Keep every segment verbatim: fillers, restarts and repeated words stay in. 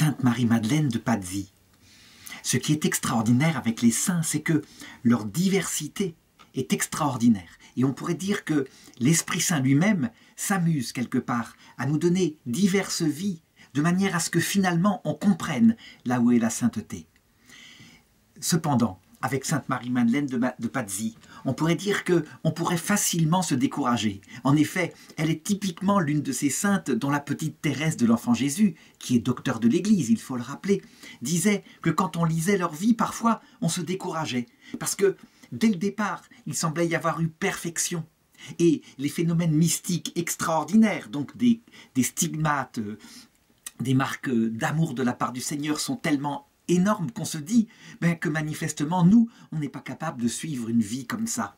Sainte Marie-Madeleine de Pazzi. Ce qui est extraordinaire avec les saints, c'est que leur diversité est extraordinaire. Et on pourrait dire que l'Esprit Saint lui-même s'amuse quelque part à nous donner diverses vies, de manière à ce que finalement on comprenne là où est la sainteté. Cependant, avec Sainte Marie-Madeleine de Pazzi, on pourrait dire qu'on pourrait facilement se décourager. En effet, elle est typiquement l'une de ces saintes dont la petite Thérèse de l'Enfant Jésus, qui est docteur de l'Église, il faut le rappeler, disait que quand on lisait leur vie, parfois, on se décourageait. Parce que, dès le départ, il semblait y avoir eu perfection. Et les phénomènes mystiques extraordinaires, donc des, des stigmates, euh, des marques d'amour de la part du Seigneur sont tellement énorme qu'on se dit ben, que manifestement, nous, on n'est pas capable de suivre une vie comme ça.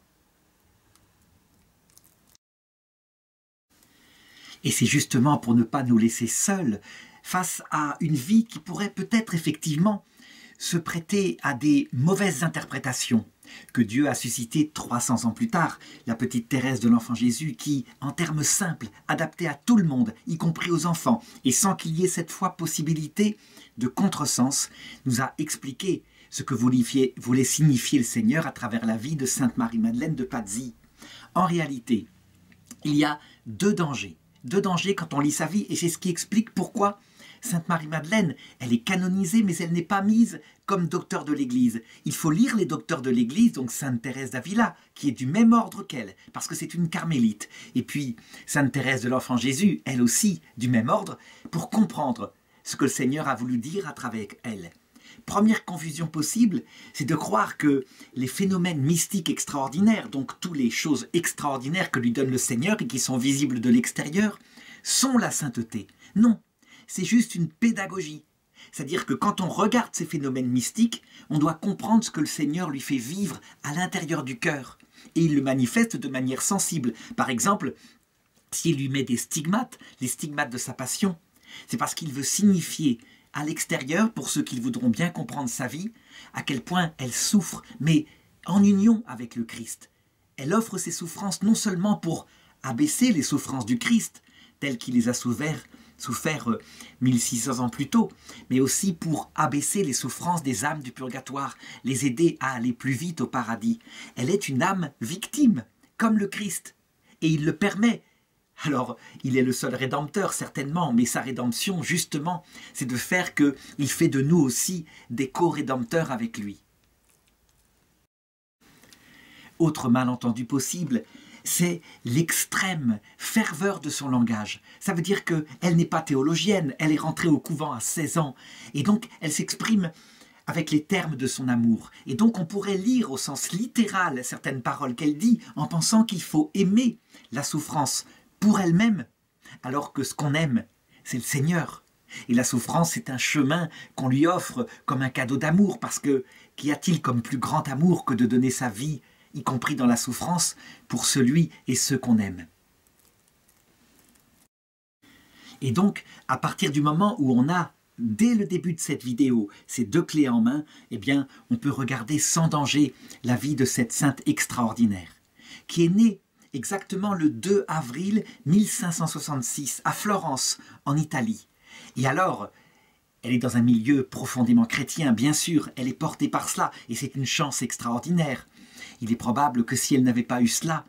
Et c'est justement pour ne pas nous laisser seuls face à une vie qui pourrait peut-être effectivement se prêter à des mauvaises interprétations que Dieu a suscité trois cents ans plus tard, la petite Thérèse de l'Enfant Jésus qui, en termes simples, adaptée à tout le monde, y compris aux enfants, et sans qu'il y ait cette fois possibilité de contresens, nous a expliqué ce que voulait signifier le Seigneur à travers la vie de Sainte Marie-Madeleine de Pazzi. En réalité, il y a deux dangers, deux dangers quand on lit sa vie, et c'est ce qui explique pourquoi Sainte Marie-Madeleine, elle est canonisée, mais elle n'est pas mise comme docteur de l'Église. Il faut lire les docteurs de l'Église, donc Sainte Thérèse d'Avila, qui est du même ordre qu'elle, parce que c'est une carmélite. Et puis, Sainte Thérèse de l'Enfant Jésus, elle aussi, du même ordre, pour comprendre ce que le Seigneur a voulu dire à travers elle. Première confusion possible, c'est de croire que les phénomènes mystiques extraordinaires, donc toutes les choses extraordinaires que lui donne le Seigneur et qui sont visibles de l'extérieur, sont la sainteté. Non. C'est juste une pédagogie. C'est-à-dire que quand on regarde ces phénomènes mystiques, on doit comprendre ce que le Seigneur lui fait vivre à l'intérieur du cœur. Et il le manifeste de manière sensible. Par exemple, s'il lui met des stigmates, les stigmates de sa passion, c'est parce qu'il veut signifier à l'extérieur, pour ceux qui voudront bien comprendre sa vie, à quel point elle souffre, mais en union avec le Christ. Elle offre ses souffrances non seulement pour abaisser les souffrances du Christ, telles qu'il les a souveraines, souffert mille six cents ans plus tôt, mais aussi pour abaisser les souffrances des âmes du purgatoire, les aider à aller plus vite au paradis. Elle est une âme victime, comme le Christ, et il le permet. Alors, il est le seul rédempteur, certainement, mais sa rédemption, justement, c'est de faire qu'il fait de nous aussi des co-rédempteurs avec lui. Autre malentendu possible, c'est l'extrême ferveur de son langage. Ça veut dire qu'elle n'est pas théologienne, elle est rentrée au couvent à seize ans, et donc elle s'exprime avec les termes de son amour. Et donc on pourrait lire au sens littéral certaines paroles qu'elle dit, en pensant qu'il faut aimer la souffrance pour elle-même, alors que ce qu'on aime, c'est le Seigneur. Et la souffrance, c'est un chemin qu'on lui offre comme un cadeau d'amour, parce que qu'y a-t-il comme plus grand amour que de donner sa vie, y compris dans la souffrance, pour celui et ceux qu'on aime. Et donc, à partir du moment où on a, dès le début de cette vidéo, ces deux clés en main, eh bien, on peut regarder sans danger la vie de cette sainte extraordinaire, qui est née exactement le deux avril mille cinq cent soixante-six, à Florence, en Italie. Et alors, elle est dans un milieu profondément chrétien, bien sûr, elle est portée par cela, et c'est une chance extraordinaire. Il est probable que si elle n'avait pas eu cela,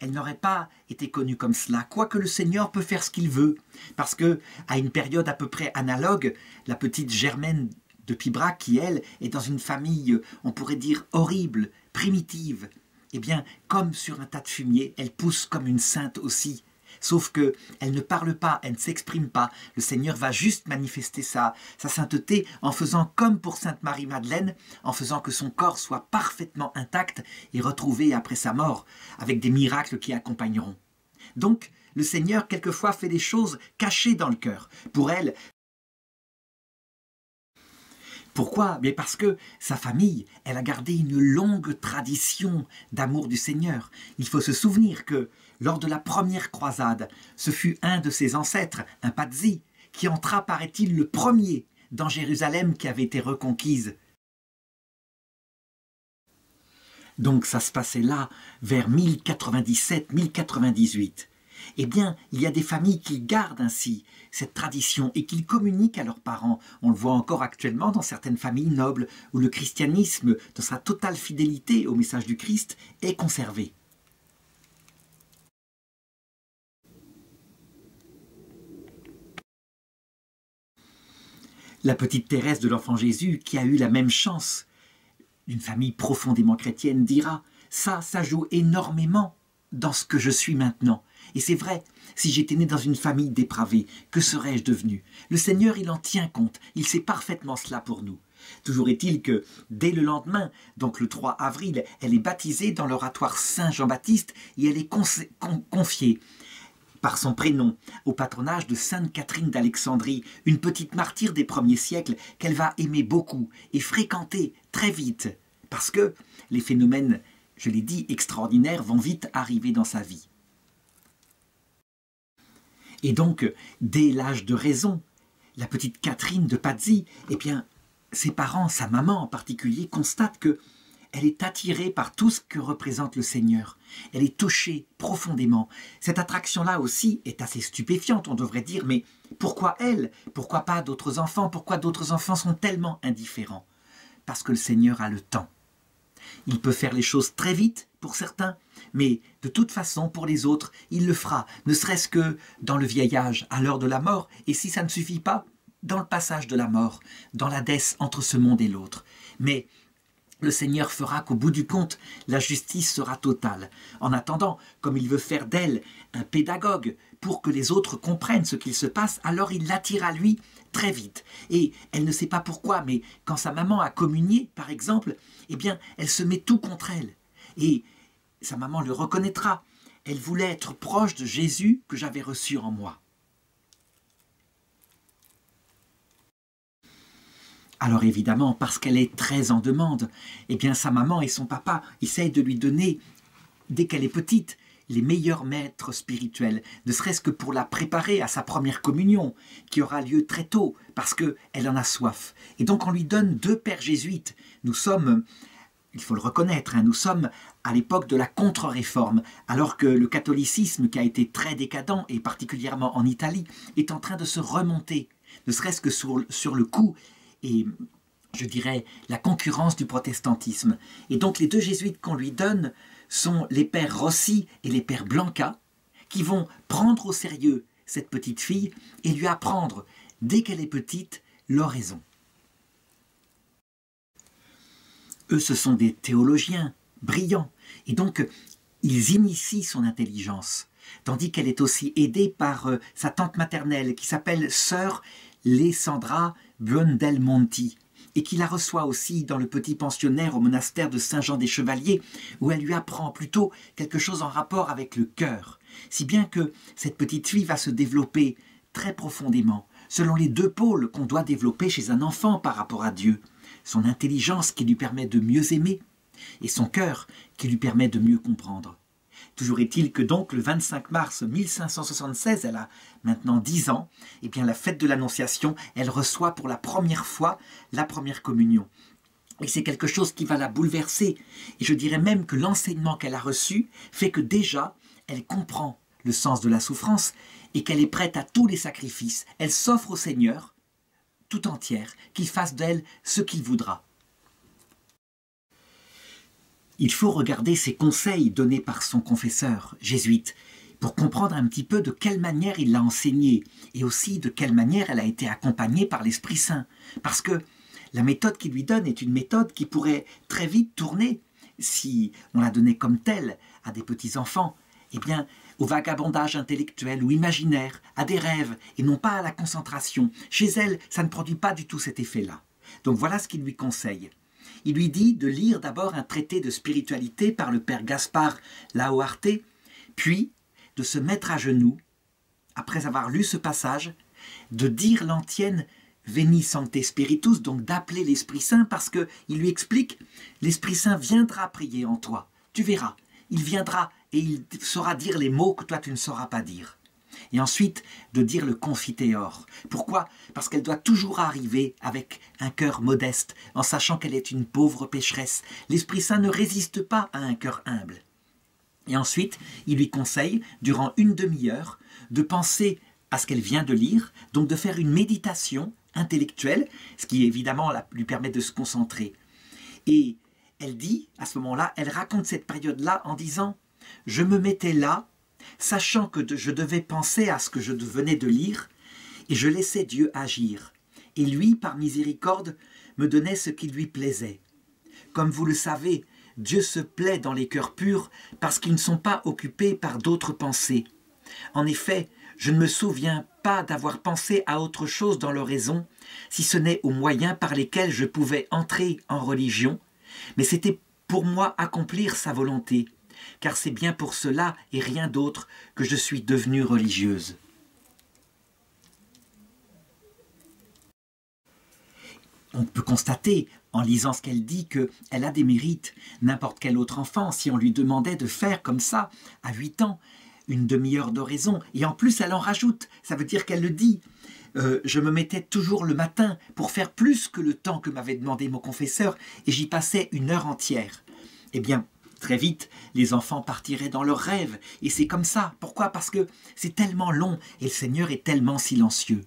elle n'aurait pas été connue comme cela, quoique le Seigneur peut faire ce qu'il veut, parce que, à une période à peu près analogue, la petite Germaine de Pibrac, qui elle, est dans une famille, on pourrait dire, horrible, primitive, eh bien, comme sur un tas de fumier, elle pousse comme une sainte aussi, sauf qu'elle ne parle pas, elle ne s'exprime pas, le Seigneur va juste manifester sa, sa sainteté en faisant comme pour Sainte Marie-Madeleine, en faisant que son corps soit parfaitement intact et retrouvé après sa mort, avec des miracles qui accompagneront. Donc, le Seigneur, quelquefois, fait des choses cachées dans le cœur. Pour elle, pourquoi? Mais parce que sa famille, elle a gardé une longue tradition d'amour du Seigneur. Il faut se souvenir que, lors de la première croisade, ce fut un de ses ancêtres, un Pazzi, qui entra, paraît-il, le premier dans Jérusalem qui avait été reconquise. Donc ça se passait là, vers mille quatre-vingt-dix-sept mille quatre-vingt-dix-huit. eh bien, il y a des familles qui gardent ainsi cette tradition et qui communiquent à leurs parents. On le voit encore actuellement dans certaines familles nobles où le christianisme, dans sa totale fidélité au message du Christ, est conservé. La petite Thérèse de l'Enfant Jésus, qui a eu la même chance d'une famille profondément chrétienne, dira « ça, ça joue énormément dans ce que je suis maintenant ». Et c'est vrai, si j'étais née dans une famille dépravée, que serais-je devenue? Le Seigneur, il en tient compte, il sait parfaitement cela pour nous. Toujours est-il que, dès le lendemain, donc le trois avril, elle est baptisée dans l'oratoire Saint-Jean-Baptiste et elle est con con confiée par son prénom, au patronage de Sainte-Catherine d'Alexandrie, une petite martyre des premiers siècles qu'elle va aimer beaucoup et fréquenter très vite, parce que les phénomènes, je l'ai dit, extraordinaires vont vite arriver dans sa vie. Et donc, dès l'âge de raison, la petite Catherine de Pazzi, eh bien, ses parents, sa maman en particulier, constatent que elle est attirée par tout ce que représente le Seigneur. Elle est touchée profondément. Cette attraction-là aussi est assez stupéfiante, on devrait dire, mais pourquoi elle? Pourquoi pas d'autres enfants? Pourquoi d'autres enfants sont tellement indifférents? Parce que le Seigneur a le temps. Il peut faire les choses très vite pour certains, mais de toute façon, pour les autres, il le fera, ne serait-ce que dans le vieil âge, à l'heure de la mort, et si ça ne suffit pas, dans le passage de la mort, dans la déesse entre ce monde et l'autre. Mais le Seigneur fera qu'au bout du compte, la justice sera totale. En attendant, comme il veut faire d'elle un pédagogue pour que les autres comprennent ce qu'il se passe, alors il l'attire à lui très vite. Et elle ne sait pas pourquoi, mais quand sa maman a communié, par exemple, eh bien, elle se met tout contre elle. Et sa maman le reconnaîtra. Elle voulait être proche de Jésus que j'avais reçu en moi. Alors évidemment, parce qu'elle est très en demande, eh bien sa maman et son papa essayent de lui donner, dès qu'elle est petite, les meilleurs maîtres spirituels, ne serait-ce que pour la préparer à sa première communion, qui aura lieu très tôt, parce qu'elle en a soif. Et donc on lui donne deux pères jésuites. Nous sommes, il faut le reconnaître, hein, nous sommes à l'époque de la contre-réforme, alors que le catholicisme, qui a été très décadent, et particulièrement en Italie, est en train de se remonter, ne serait-ce que sur, sur le coup, et je dirais la concurrence du protestantisme. Et donc les deux jésuites qu'on lui donne sont les pères Rossi et les pères Blanca, qui vont prendre au sérieux cette petite fille et lui apprendre, dès qu'elle est petite, l'oraison. Eux, ce sont des théologiens brillants, et donc ils initient son intelligence, tandis qu'elle est aussi aidée par euh, sa tante maternelle, qui s'appelle Sœur Lysandra Buondelmonti, et qui la reçoit aussi dans le petit pensionnaire au monastère de Saint-Jean-des-Chevaliers, où elle lui apprend plutôt quelque chose en rapport avec le cœur, si bien que cette petite fille va se développer très profondément, selon les deux pôles qu'on doit développer chez un enfant par rapport à Dieu, son intelligence qui lui permet de mieux aimer, et son cœur qui lui permet de mieux comprendre. Toujours est-il que donc le vingt-cinq mars mille cinq cent soixante-seize, elle a maintenant dix ans, et bien la fête de l'Annonciation, elle reçoit pour la première fois la première communion. Et c'est quelque chose qui va la bouleverser. Et je dirais même que l'enseignement qu'elle a reçu fait que déjà, elle comprend le sens de la souffrance et qu'elle est prête à tous les sacrifices. Elle s'offre au Seigneur tout entière, qu'il fasse d'elle ce qu'il voudra. Il faut regarder ces conseils donnés par son confesseur jésuite pour comprendre un petit peu de quelle manière il l'a enseignée et aussi de quelle manière elle a été accompagnée par l'Esprit Saint. Parce que la méthode qu'il lui donne est une méthode qui pourrait très vite tourner, si on la donnait comme telle à des petits-enfants, eh bien, au vagabondage intellectuel ou imaginaire, à des rêves et non pas à la concentration. Chez elle, ça ne produit pas du tout cet effet-là. Donc voilà ce qu'il lui conseille. Il lui dit de lire d'abord un traité de spiritualité par le père Gaspard Laoarte, puis de se mettre à genoux, après avoir lu ce passage, de dire l'antienne « Veni Sancte Spiritus », donc d'appeler l'Esprit Saint, parce qu'il lui explique « L'Esprit Saint viendra prier en toi, tu verras, il viendra et il saura dire les mots que toi tu ne sauras pas dire. » Et ensuite, de dire le confitéor. Pourquoi? Parce qu'elle doit toujours arriver avec un cœur modeste, en sachant qu'elle est une pauvre pécheresse. L'Esprit Saint ne résiste pas à un cœur humble. Et ensuite, il lui conseille, durant une demi-heure, de penser à ce qu'elle vient de lire, donc de faire une méditation intellectuelle, ce qui évidemment lui permet de se concentrer. Et elle dit, à ce moment-là, elle raconte cette période-là en disant « Je me mettais là, sachant que je devais penser à ce que je venais de lire, et je laissais Dieu agir. Et lui, par miséricorde, me donnait ce qui lui plaisait. Comme vous le savez, Dieu se plaît dans les cœurs purs parce qu'ils ne sont pas occupés par d'autres pensées. En effet, je ne me souviens pas d'avoir pensé à autre chose dans leur raison, si ce n'est aux moyens par lesquels je pouvais entrer en religion, mais c'était pour moi accomplir sa volonté, car c'est bien pour cela et rien d'autre que je suis devenue religieuse. » On peut constater, en lisant ce qu'elle dit, qu'elle a des mérites. N'importe quel autre enfant, si on lui demandait de faire comme ça, à huit ans, une demi-heure d'oraison, et en plus elle en rajoute, ça veut dire qu'elle le dit. Euh, « Je me mettais toujours le matin pour faire plus que le temps que m'avait demandé mon confesseur, et j'y passais une heure entière. » Eh bien, très vite, les enfants partiraient dans leurs rêves, et c'est comme ça. Pourquoi? Parce que c'est tellement long, et le Seigneur est tellement silencieux.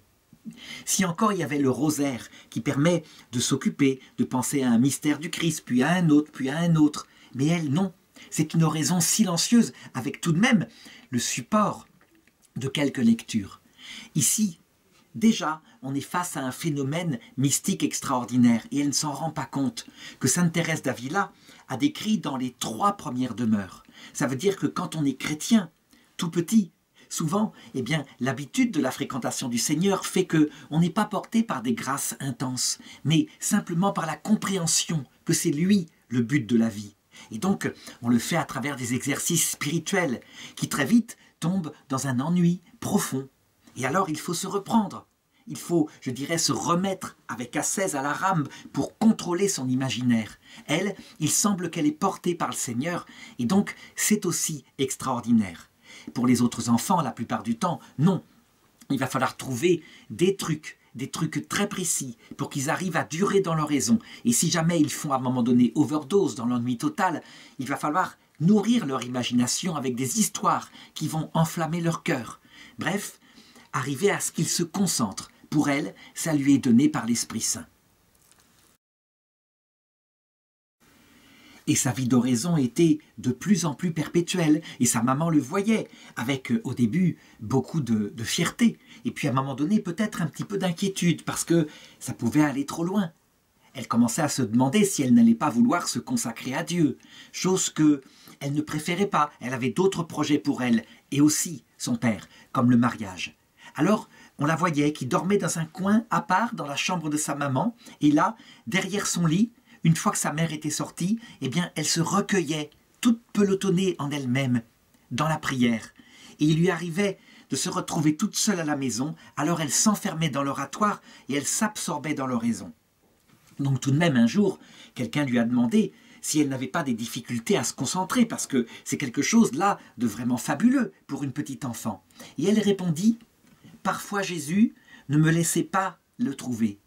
Si encore il y avait le rosaire qui permet de s'occuper, de penser à un mystère du Christ, puis à un autre, puis à un autre, mais elle, non. C'est une oraison silencieuse, avec tout de même le support de quelques lectures. Ici, déjà, on est face à un phénomène mystique extraordinaire, et elle ne s'en rend pas compte, que Sainte Thérèse d'Avila a décrit dans les trois premières demeures. Ça veut dire que quand on est chrétien, tout petit, souvent, eh bien, l'habitude de la fréquentation du Seigneur fait que on n'est pas porté par des grâces intenses, mais simplement par la compréhension que c'est lui le but de la vie. Et donc, on le fait à travers des exercices spirituels qui très vite tombent dans un ennui profond. Et alors, il faut se reprendre. Il faut, je dirais, se remettre avec assaise à la rame pour contrôler son imaginaire. Elle, il semble qu'elle est portée par le Seigneur, et donc c'est aussi extraordinaire. Pour les autres enfants, la plupart du temps, non. Il va falloir trouver des trucs, des trucs très précis pour qu'ils arrivent à durer dans leur raison. Et si jamais ils font à un moment donné overdose dans l'ennui total, il va falloir nourrir leur imagination avec des histoires qui vont enflammer leur cœur. Bref, arriver à ce qu'ils se concentrent. Pour elle, ça lui est donné par l'Esprit Saint. Et sa vie d'oraison était de plus en plus perpétuelle, et sa maman le voyait, avec au début beaucoup de, de fierté, et puis à un moment donné peut-être un petit peu d'inquiétude, parce que ça pouvait aller trop loin. Elle commençait à se demander si elle n'allait pas vouloir se consacrer à Dieu, chose qu'elle ne préférait pas, elle avait d'autres projets pour elle, et aussi son père, comme le mariage. Alors, on la voyait qui dormait dans un coin à part dans la chambre de sa maman, et là, derrière son lit, une fois que sa mère était sortie, eh bien, elle se recueillait, toute pelotonnée en elle-même, dans la prière. Et il lui arrivait de se retrouver toute seule à la maison, alors elle s'enfermait dans l'oratoire et elle s'absorbait dans l'oraison. Donc tout de même, un jour, quelqu'un lui a demandé si elle n'avait pas des difficultés à se concentrer, parce que c'est quelque chose, là, de vraiment fabuleux pour une petite enfant. Et elle répondit, « Parfois, Jésus, ne me laissez pas le trouver. »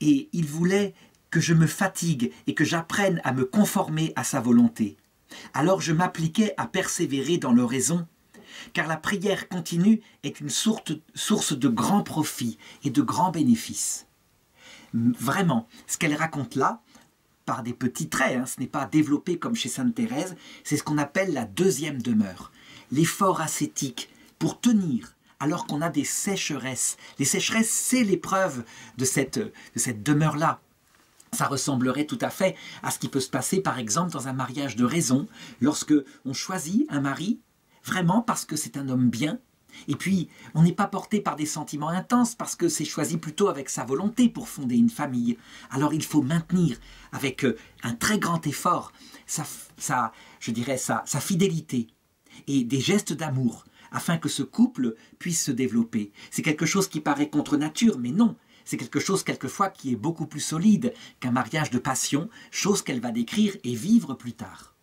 Et il voulait que je me fatigue et que j'apprenne à me conformer à sa volonté. Alors je m'appliquais à persévérer dans l'oraison, car la prière continue est une source de grands profits et de grands bénéfices. Vraiment, ce qu'elle raconte là, par des petits traits, hein, ce n'est pas développé comme chez Sainte Thérèse, c'est ce qu'on appelle la deuxième demeure, l'effort ascétique pour tenir, alors qu'on a des sécheresses. Les sécheresses, c'est l'épreuve de cette, de cette demeure-là. Ça ressemblerait tout à fait à ce qui peut se passer, par exemple, dans un mariage de raison, lorsque on choisit un mari, vraiment parce que c'est un homme bien, et puis on n'est pas porté par des sentiments intenses, parce que c'est choisi plutôt avec sa volonté pour fonder une famille. Alors il faut maintenir, avec un très grand effort, sa, sa, je dirais sa, sa fidélité et des gestes d'amour, afin que ce couple puisse se développer. C'est quelque chose qui paraît contre nature, mais non. C'est quelque chose, quelquefois, qui est beaucoup plus solide qu'un mariage de passion, chose qu'elle va décrire et vivre plus tard.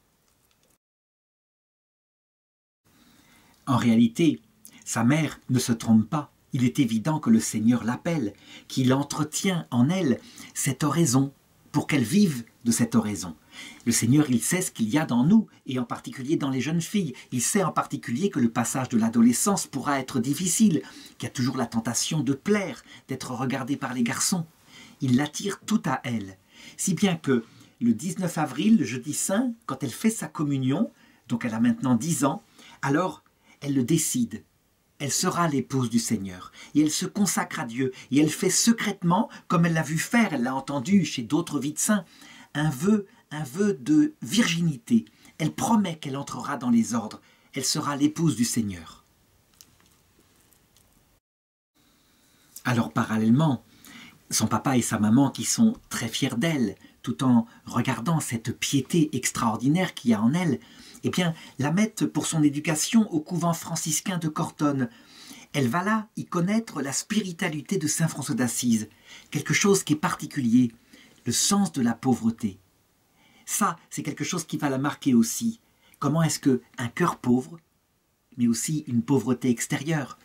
En réalité, sa mère ne se trompe pas. Il est évident que le Seigneur l'appelle, qu'il entretient en elle cette oraison pour qu'elles vivent de cette oraison. Le Seigneur, il sait ce qu'il y a dans nous, et en particulier dans les jeunes filles. Il sait en particulier que le passage de l'adolescence pourra être difficile, qu'il y a toujours la tentation de plaire, d'être regardée par les garçons. Il l'attire tout à elle. Si bien que le dix-neuf avril, le jeudi saint, quand elle fait sa communion, donc elle a maintenant dix ans, alors elle le décide. Elle sera l'épouse du Seigneur, et elle se consacre à Dieu, et elle fait secrètement, comme elle l'a vu faire, elle l'a entendu chez d'autres vies de saints, un vœu, un vœu de virginité. Elle promet qu'elle entrera dans les ordres, elle sera l'épouse du Seigneur. Alors parallèlement, son papa et sa maman qui sont très fiers d'elle, tout en regardant cette piété extraordinaire qu'il y a en elle, eh bien, la mettent pour son éducation au couvent franciscain de Cortone. Elle va là y connaître la spiritualité de Saint François d'Assise, quelque chose qui est particulier, le sens de la pauvreté. Ça, c'est quelque chose qui va la marquer aussi. Comment est-ce qu'un cœur pauvre, mais aussi une pauvreté extérieure,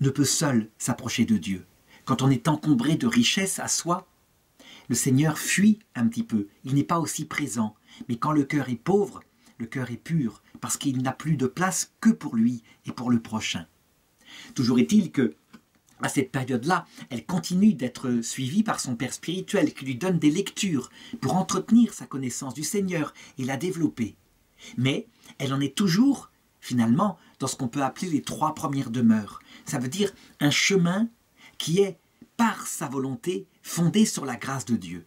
ne peut seul s'approcher de Dieu? Quand on est encombré de richesses à soi, le Seigneur fuit un petit peu, il n'est pas aussi présent. Mais quand le cœur est pauvre, le cœur est pur, parce qu'il n'a plus de place que pour lui et pour le prochain. Toujours est-il que, à cette période-là, elle continue d'être suivie par son père spirituel qui lui donne des lectures pour entretenir sa connaissance du Seigneur et la développer. Mais elle en est toujours, finalement, dans ce qu'on peut appeler les trois premières demeures. Ça veut dire un chemin qui est, par sa volonté, fondée sur la grâce de Dieu.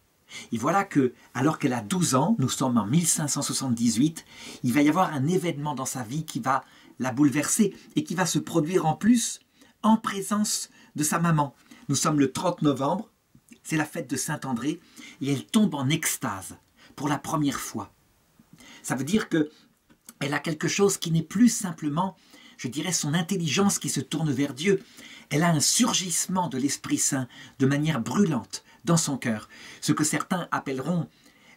Et voilà que, alors qu'elle a douze ans, nous sommes en mille cinq cent soixante-dix-huit, il va y avoir un événement dans sa vie qui va la bouleverser et qui va se produire en plus en présence de sa maman. Nous sommes le trente novembre, c'est la fête de Saint-André, et elle tombe en extase pour la première fois. Ça veut dire qu'elle a quelque chose qui n'est plus simplement, je dirais, son intelligence qui se tourne vers Dieu. Elle a un surgissement de l'Esprit Saint de manière brûlante dans son cœur. Ce que certains appelleront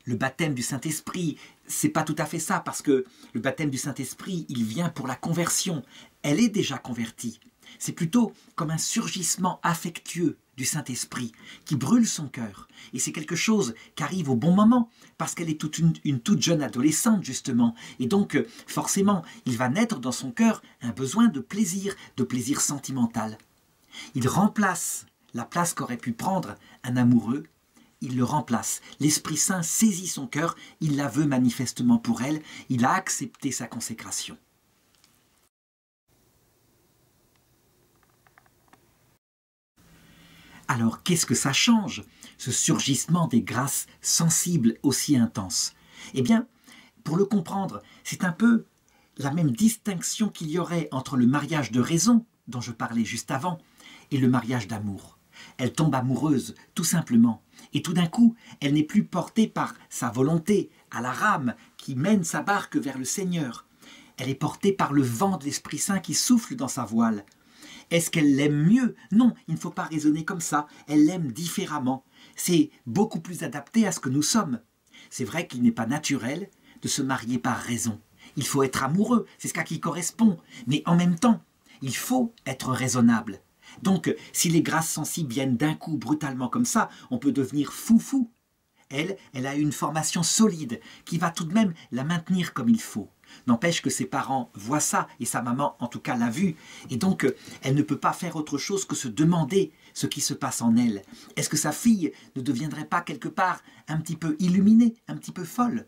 le baptême du Saint-Esprit, c'est pas tout à fait ça, parce que le baptême du Saint-Esprit, il vient pour la conversion. Elle est déjà convertie. C'est plutôt comme un surgissement affectueux du Saint-Esprit qui brûle son cœur. Et c'est quelque chose qui arrive au bon moment, parce qu'elle est toute une, une toute jeune adolescente, justement. Et donc, forcément, il va naître dans son cœur un besoin de plaisir, de plaisir sentimental. Il remplace la place qu'aurait pu prendre un amoureux, il le remplace. L'Esprit Saint saisit son cœur, il la veut manifestement pour elle, il a accepté sa consécration. Alors qu'est-ce que ça change, ce surgissement des grâces sensibles aussi intenses? Eh bien, pour le comprendre, c'est un peu la même distinction qu'il y aurait entre le mariage de raison, dont je parlais juste avant, et le mariage d'amour. Elle tombe amoureuse, tout simplement. Et tout d'un coup, elle n'est plus portée par sa volonté à la rame qui mène sa barque vers le Seigneur. Elle est portée par le vent de l'Esprit Saint qui souffle dans sa voile. Est-ce qu'elle l'aime mieux? Non, il ne faut pas raisonner comme ça. Elle l'aime différemment. C'est beaucoup plus adapté à ce que nous sommes. C'est vrai qu'il n'est pas naturel de se marier par raison. Il faut être amoureux, c'est ce qu'à qui correspond. Mais en même temps, il faut être raisonnable. Donc, si les grâces sensibles viennent d'un coup brutalement comme ça, on peut devenir fou-fou. Elle, elle a une formation solide qui va tout de même la maintenir comme il faut. N'empêche que ses parents voient ça, et sa maman en tout cas l'a vu, et donc elle ne peut pas faire autre chose que se demander ce qui se passe en elle. Est-ce que sa fille ne deviendrait pas quelque part un petit peu illuminée, un petit peu folle ?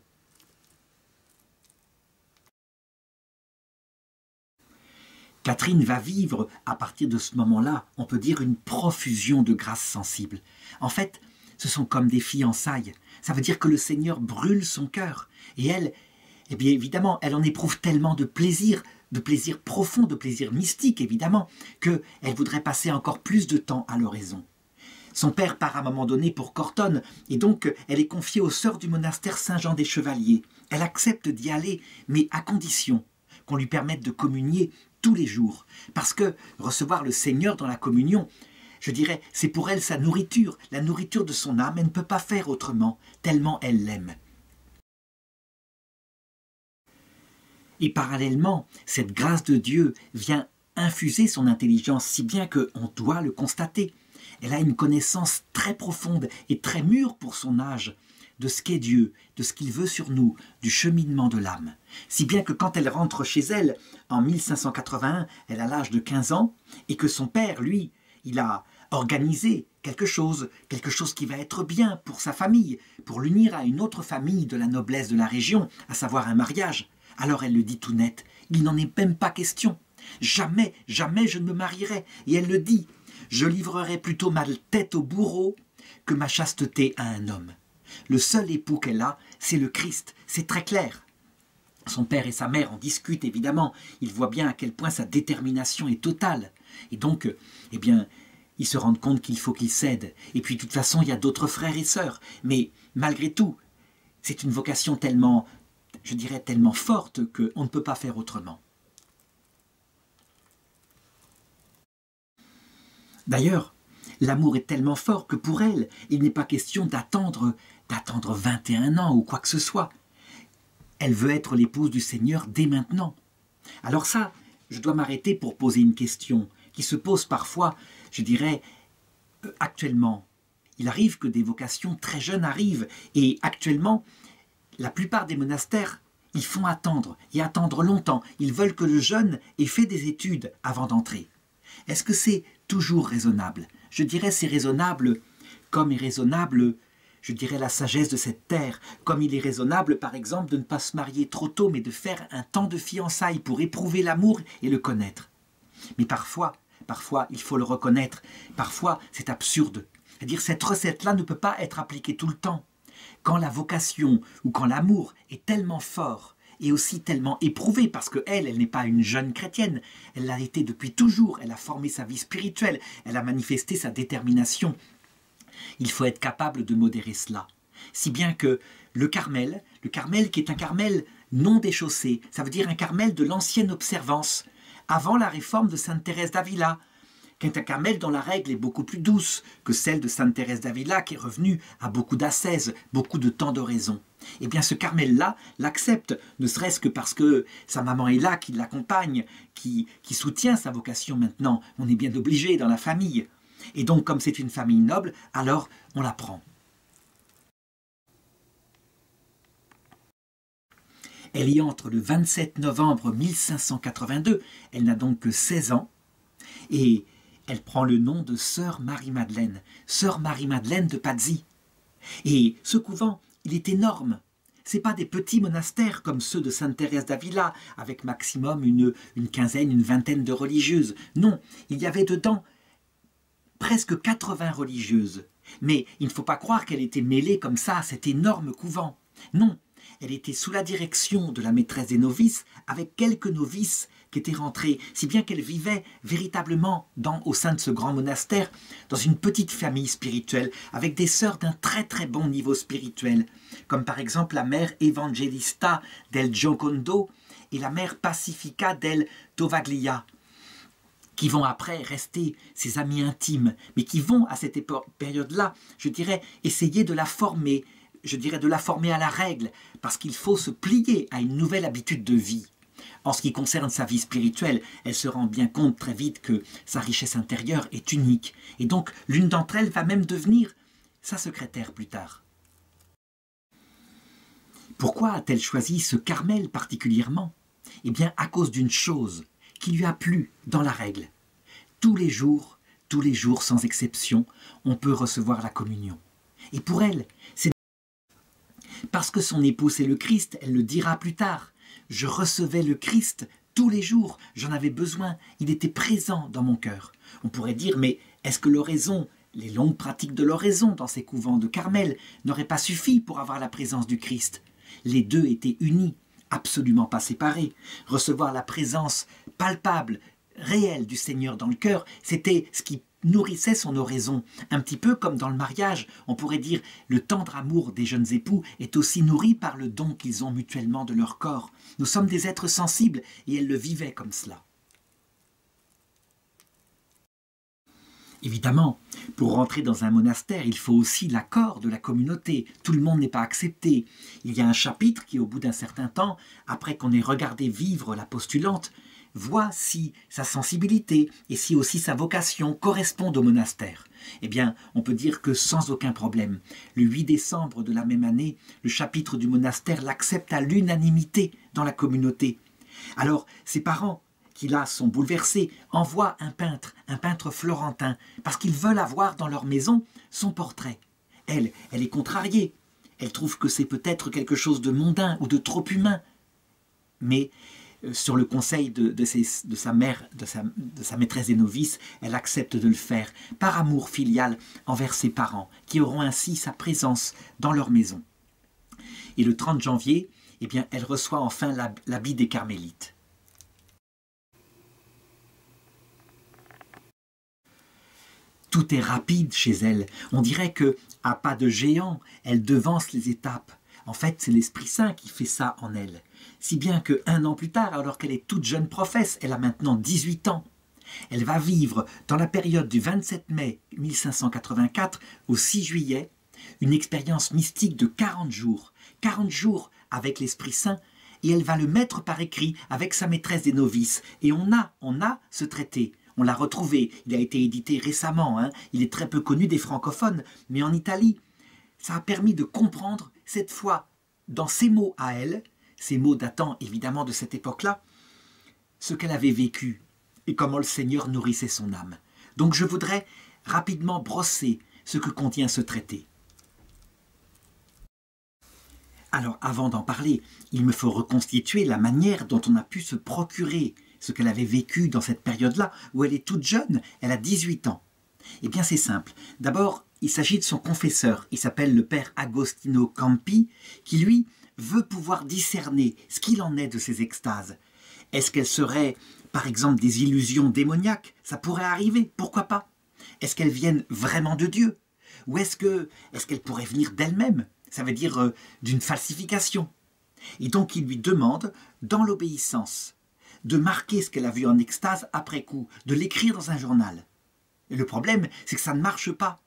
Catherine va vivre, à partir de ce moment-là, on peut dire une profusion de grâces sensibles. En fait, ce sont comme des fiançailles. Ça veut dire que le Seigneur brûle son cœur. Et elle, eh bien évidemment, elle en éprouve tellement de plaisir, de plaisir profond, de plaisir mystique, évidemment, qu'elle voudrait passer encore plus de temps à l'oraison. Son père part à un moment donné pour Cortone, et donc elle est confiée aux sœurs du monastère Saint-Jean-des-Chevaliers. Elle accepte d'y aller, mais à condition qu'on lui permette de communier tous les jours, parce que recevoir le Seigneur dans la communion, je dirais, c'est pour elle sa nourriture, la nourriture de son âme, elle ne peut pas faire autrement, tellement elle l'aime. Et parallèlement, cette grâce de Dieu vient infuser son intelligence, si bien qu'on doit le constater. Elle a une connaissance très profonde et très mûre pour son âge de ce qu'est Dieu, de ce qu'il veut sur nous, du cheminement de l'âme. Si bien que quand elle rentre chez elle, en mille cinq cent quatre-vingt-un, elle a l'âge de quinze ans, et que son père, lui, il a organisé quelque chose, quelque chose qui va être bien pour sa famille, pour l'unir à une autre famille de la noblesse de la région, à savoir un mariage. Alors elle le dit tout net, il n'en est même pas question. Jamais, jamais je ne me marierai. Et elle le dit, je livrerai plutôt ma tête au bourreau que ma chasteté à un homme. Le seul époux qu'elle a, c'est le Christ, c'est très clair. Son père et sa mère en discutent évidemment, ils voient bien à quel point sa détermination est totale. Et donc, eh bien, ils se rendent compte qu'il faut qu'ils cèdent. Et puis de toute façon, il y a d'autres frères et sœurs. Mais malgré tout, c'est une vocation tellement, je dirais, tellement forte qu'on ne peut pas faire autrement. D'ailleurs, l'amour est tellement fort que pour elle, il n'est pas question d'attendre d'attendre vingt et un ans ou quoi que ce soit. Elle veut être l'épouse du Seigneur dès maintenant. Alors ça, je dois m'arrêter pour poser une question qui se pose parfois, je dirais, euh, actuellement. Il arrive que des vocations très jeunes arrivent et actuellement, la plupart des monastères, ils font attendre et attendre longtemps. Ils veulent que le jeune ait fait des études avant d'entrer. Est-ce que c'est toujours raisonnable ? Je dirais c'est raisonnable comme est raisonnable, je dirais, la sagesse de cette terre, comme il est raisonnable par exemple de ne pas se marier trop tôt mais de faire un temps de fiançailles pour éprouver l'amour et le connaître. Mais parfois, parfois il faut le reconnaître, parfois c'est absurde. C'est-à-dire cette recette-là ne peut pas être appliquée tout le temps. Quand la vocation ou quand l'amour est tellement fort et aussi tellement éprouvée, parce qu'elle, elle, elle n'est pas une jeune chrétienne, elle l'a été depuis toujours, elle a formé sa vie spirituelle, elle a manifesté sa détermination. Il faut être capable de modérer cela. Si bien que le Carmel, le Carmel qui est un Carmel non déchaussé, ça veut dire un Carmel de l'ancienne observance, avant la réforme de Sainte Thérèse d'Avila, Quinta Carmel dont la règle est beaucoup plus douce que celle de Sainte Thérèse d'Avila qui est revenue à beaucoup d'assaises, beaucoup de temps d'oraison. Eh bien ce Carmel-là l'accepte, ne serait-ce que parce que sa maman est là, qui l'accompagne, qui, qui soutient sa vocation maintenant. On est bien obligé dans la famille. Et donc comme c'est une famille noble, alors on la prend. Elle y entre le vingt-sept novembre mille cinq cent quatre-vingt-deux, elle n'a donc que seize ans, et elle prend le nom de Sœur Marie-Madeleine, Sœur Marie-Madeleine de Pazzi. Et ce couvent, il est énorme. Ce n'est pas des petits monastères comme ceux de Sainte Thérèse d'Avila, avec maximum une, une quinzaine, une vingtaine de religieuses. Non, il y avait dedans presque quatre-vingts religieuses. Mais il ne faut pas croire qu'elle était mêlée comme ça à cet énorme couvent. Non, elle était sous la direction de la maîtresse des novices, avec quelques novices qui étaient rentrés, si bien qu'elle vivait véritablement dans, au sein de ce grand monastère, dans une petite famille spirituelle, avec des sœurs d'un très très bon niveau spirituel, comme par exemple la mère Evangelista del Giocondo et la mère Pacifica del Tovaglia, qui vont après rester ses amies intimes, mais qui vont à cette période-là, je dirais, essayer de la former, je dirais de la former à la règle, parce qu'il faut se plier à une nouvelle habitude de vie. En ce qui concerne sa vie spirituelle, elle se rend bien compte très vite que sa richesse intérieure est unique. Et donc, l'une d'entre elles va même devenir sa secrétaire plus tard. Pourquoi a-t-elle choisi ce Carmel particulièrement? Eh bien, à cause d'une chose qui lui a plu dans la règle. Tous les jours, tous les jours sans exception, on peut recevoir la communion. Et pour elle, c'est parce que son époux c'est le Christ, elle le dira plus tard. Je recevais le Christ tous les jours, j'en avais besoin, il était présent dans mon cœur. On pourrait dire, mais est-ce que l'oraison, les longues pratiques de l'oraison dans ces couvents de Carmel n'auraient pas suffi pour avoir la présence du Christ? Les deux étaient unis, absolument pas séparés. Recevoir la présence palpable, réelle du Seigneur dans le cœur, c'était ce qui nourrissait son oraison, un petit peu comme dans le mariage. On pourrait dire le tendre amour des jeunes époux est aussi nourri par le don qu'ils ont mutuellement de leur corps. Nous sommes des êtres sensibles et elle le vivait comme cela. Évidemment, pour rentrer dans un monastère, il faut aussi l'accord de la communauté. Tout le monde n'est pas accepté. Il y a un chapitre qui, au bout d'un certain temps, après qu'on ait regardé vivre la postulante, voit si sa sensibilité et si aussi sa vocation correspondent au monastère. Eh bien, on peut dire que sans aucun problème, le huit décembre de la même année, le chapitre du monastère l'accepte à l'unanimité dans la communauté. Alors, ses parents, qui là sont bouleversés, envoient un peintre, un peintre florentin, parce qu'ils veulent avoir dans leur maison son portrait. Elle, elle est contrariée. Elle trouve que c'est peut-être quelque chose de mondain ou de trop humain. Mais euh, sur le conseil de, de, ses, de sa mère, de sa, de sa maîtresse des novices, elle accepte de le faire par amour filial envers ses parents, qui auront ainsi sa présence dans leur maison. Et le trente janvier, eh bien, elle reçoit enfin l'habit des Carmélites. Tout est rapide chez elle. On dirait que, à pas de géant, elle devance les étapes. En fait, c'est l'Esprit Saint qui fait ça en elle. Si bien que un an plus tard, alors qu'elle est toute jeune professe, elle a maintenant dix-huit ans, elle va vivre dans la période du vingt-sept mai mille cinq cent quatre-vingt-quatre au six juillet une expérience mystique de quarante jours. quarante jours avec l'Esprit Saint, et elle va le mettre par écrit avec sa maîtresse des novices. Et on a, on a ce traité. On l'a retrouvé, il a été édité récemment, hein. Il est très peu connu des francophones, mais en Italie, ça a permis de comprendre, cette fois, dans ses mots à elle, ces mots datant évidemment de cette époque-là, ce qu'elle avait vécu et comment le Seigneur nourrissait son âme. Donc je voudrais rapidement brosser ce que contient ce traité. Alors avant d'en parler, il me faut reconstituer la manière dont on a pu se procurer ce qu'elle avait vécu dans cette période-là, où elle est toute jeune, elle a dix-huit ans. Eh bien c'est simple. D'abord, il s'agit de son confesseur, il s'appelle le Père Agostino Campi, qui lui veut pouvoir discerner ce qu'il en est de ses extases. Est-ce qu'elles seraient, par exemple, des illusions démoniaques? Ça pourrait arriver, pourquoi pas? Est-ce qu'elles viennent vraiment de Dieu? Ou est-ce que, est-ce qu'elles pourraient venir d'elles-mêmes? Ça veut dire euh, d'une falsification. Et donc il lui demande, dans l'obéissance, de marquer ce qu'elle a vu en extase après coup, de l'écrire dans un journal. Et le problème, c'est que ça ne marche pas.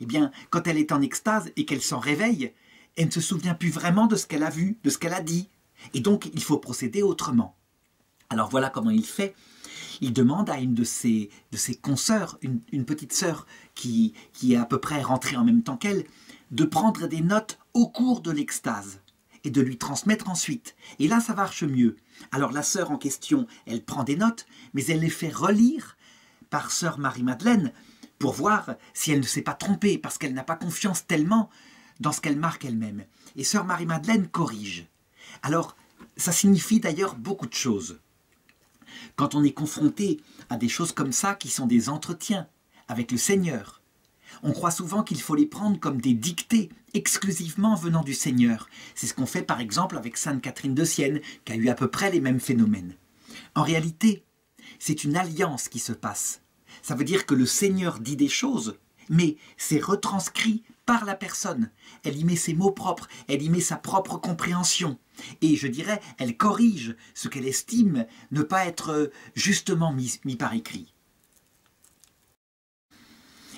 Eh bien, quand elle est en extase et qu'elle s'en réveille, elle ne se souvient plus vraiment de ce qu'elle a vu, de ce qu'elle a dit. Et donc, il faut procéder autrement. Alors voilà comment il fait. Il demande à une de ses, de ses consœurs, une, une petite sœur qui, qui est à peu près rentrée en même temps qu'elle, de prendre des notes au cours de l'extase et de lui transmettre ensuite. Et là, ça marche mieux. Alors la sœur en question, elle prend des notes, mais elle les fait relire par sœur Marie-Madeleine pour voir si elle ne s'est pas trompée, parce qu'elle n'a pas confiance tellement dans ce qu'elle marque elle-même. Et sœur Marie-Madeleine corrige. Alors, ça signifie d'ailleurs beaucoup de choses. Quand on est confronté à des choses comme ça, qui sont des entretiens avec le Seigneur, on croit souvent qu'il faut les prendre comme des dictées exclusivement venant du Seigneur. C'est ce qu'on fait par exemple avec Sainte Catherine de Sienne, qui a eu à peu près les mêmes phénomènes. En réalité, c'est une alliance qui se passe. Ça veut dire que le Seigneur dit des choses, mais c'est retranscrit par la personne. Elle y met ses mots propres, elle y met sa propre compréhension. Et je dirais, elle corrige ce qu'elle estime ne pas être justement mis, mis par écrit.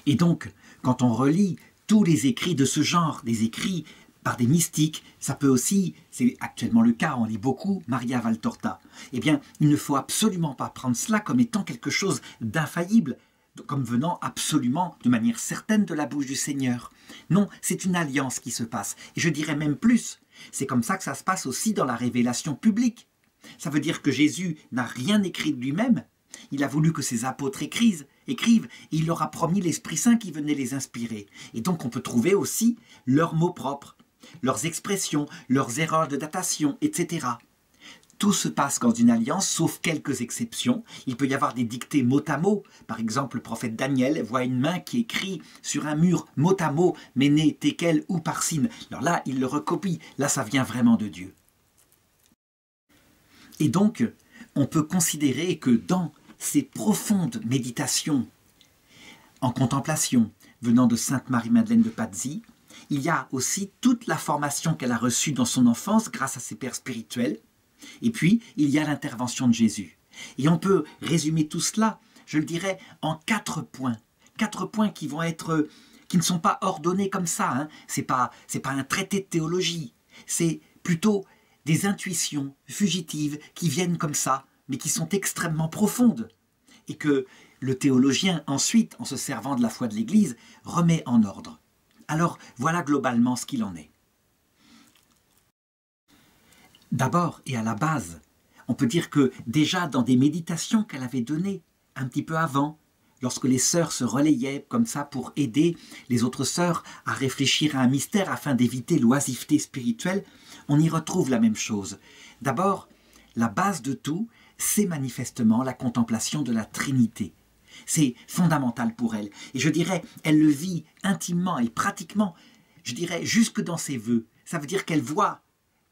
Et donc, quand on relit tous les écrits de ce genre, des écrits par des mystiques, ça peut aussi, c'est actuellement le cas, on lit beaucoup Maria Valtorta, eh bien, il ne faut absolument pas prendre cela comme étant quelque chose d'infaillible, comme venant absolument de manière certaine de la bouche du Seigneur. Non, c'est une alliance qui se passe. Et je dirais même plus, c'est comme ça que ça se passe aussi dans la révélation publique. Ça veut dire que Jésus n'a rien écrit de lui-même, il a voulu que ses apôtres écrivent, écrivent, et il leur a promis l'Esprit Saint qui venait les inspirer. Et donc on peut trouver aussi leurs mots propres, leurs expressions, leurs erreurs de datation, et cetera. Tout se passe dans une alliance, sauf quelques exceptions. Il peut y avoir des dictées mot à mot. Par exemple, le prophète Daniel voit une main qui écrit sur un mur mot à mot « Mène, tekel ou parsine ». Alors là, il le recopie. Là, ça vient vraiment de Dieu. Et donc, on peut considérer que dans ces profondes méditations en contemplation venant de Sainte Marie-Madeleine de Pazzi, il y a aussi toute la formation qu'elle a reçue dans son enfance grâce à ses pères spirituels, et puis il y a l'intervention de Jésus. Et on peut résumer tout cela, je le dirais, en quatre points. Quatre points qui vont être, qui ne sont pas ordonnés comme ça, hein. C'est pas, c'est pas un traité de théologie, c'est plutôt des intuitions fugitives qui viennent comme ça, mais qui sont extrêmement profondes, et que Le théologien, ensuite, en se servant de la foi de l'Église, remet en ordre. Alors, voilà globalement ce qu'il en est. D'abord, et à la base, on peut dire que déjà dans des méditations qu'elle avait données, un petit peu avant, lorsque les sœurs se relayaient comme ça pour aider les autres sœurs à réfléchir à un mystère afin d'éviter l'oisiveté spirituelle, on y retrouve la même chose. D'abord, la base de tout, c'est manifestement la contemplation de la Trinité. C'est fondamental pour elle. Et je dirais, elle le vit intimement et pratiquement, je dirais, jusque dans ses vœux. Ça veut dire qu'elle voit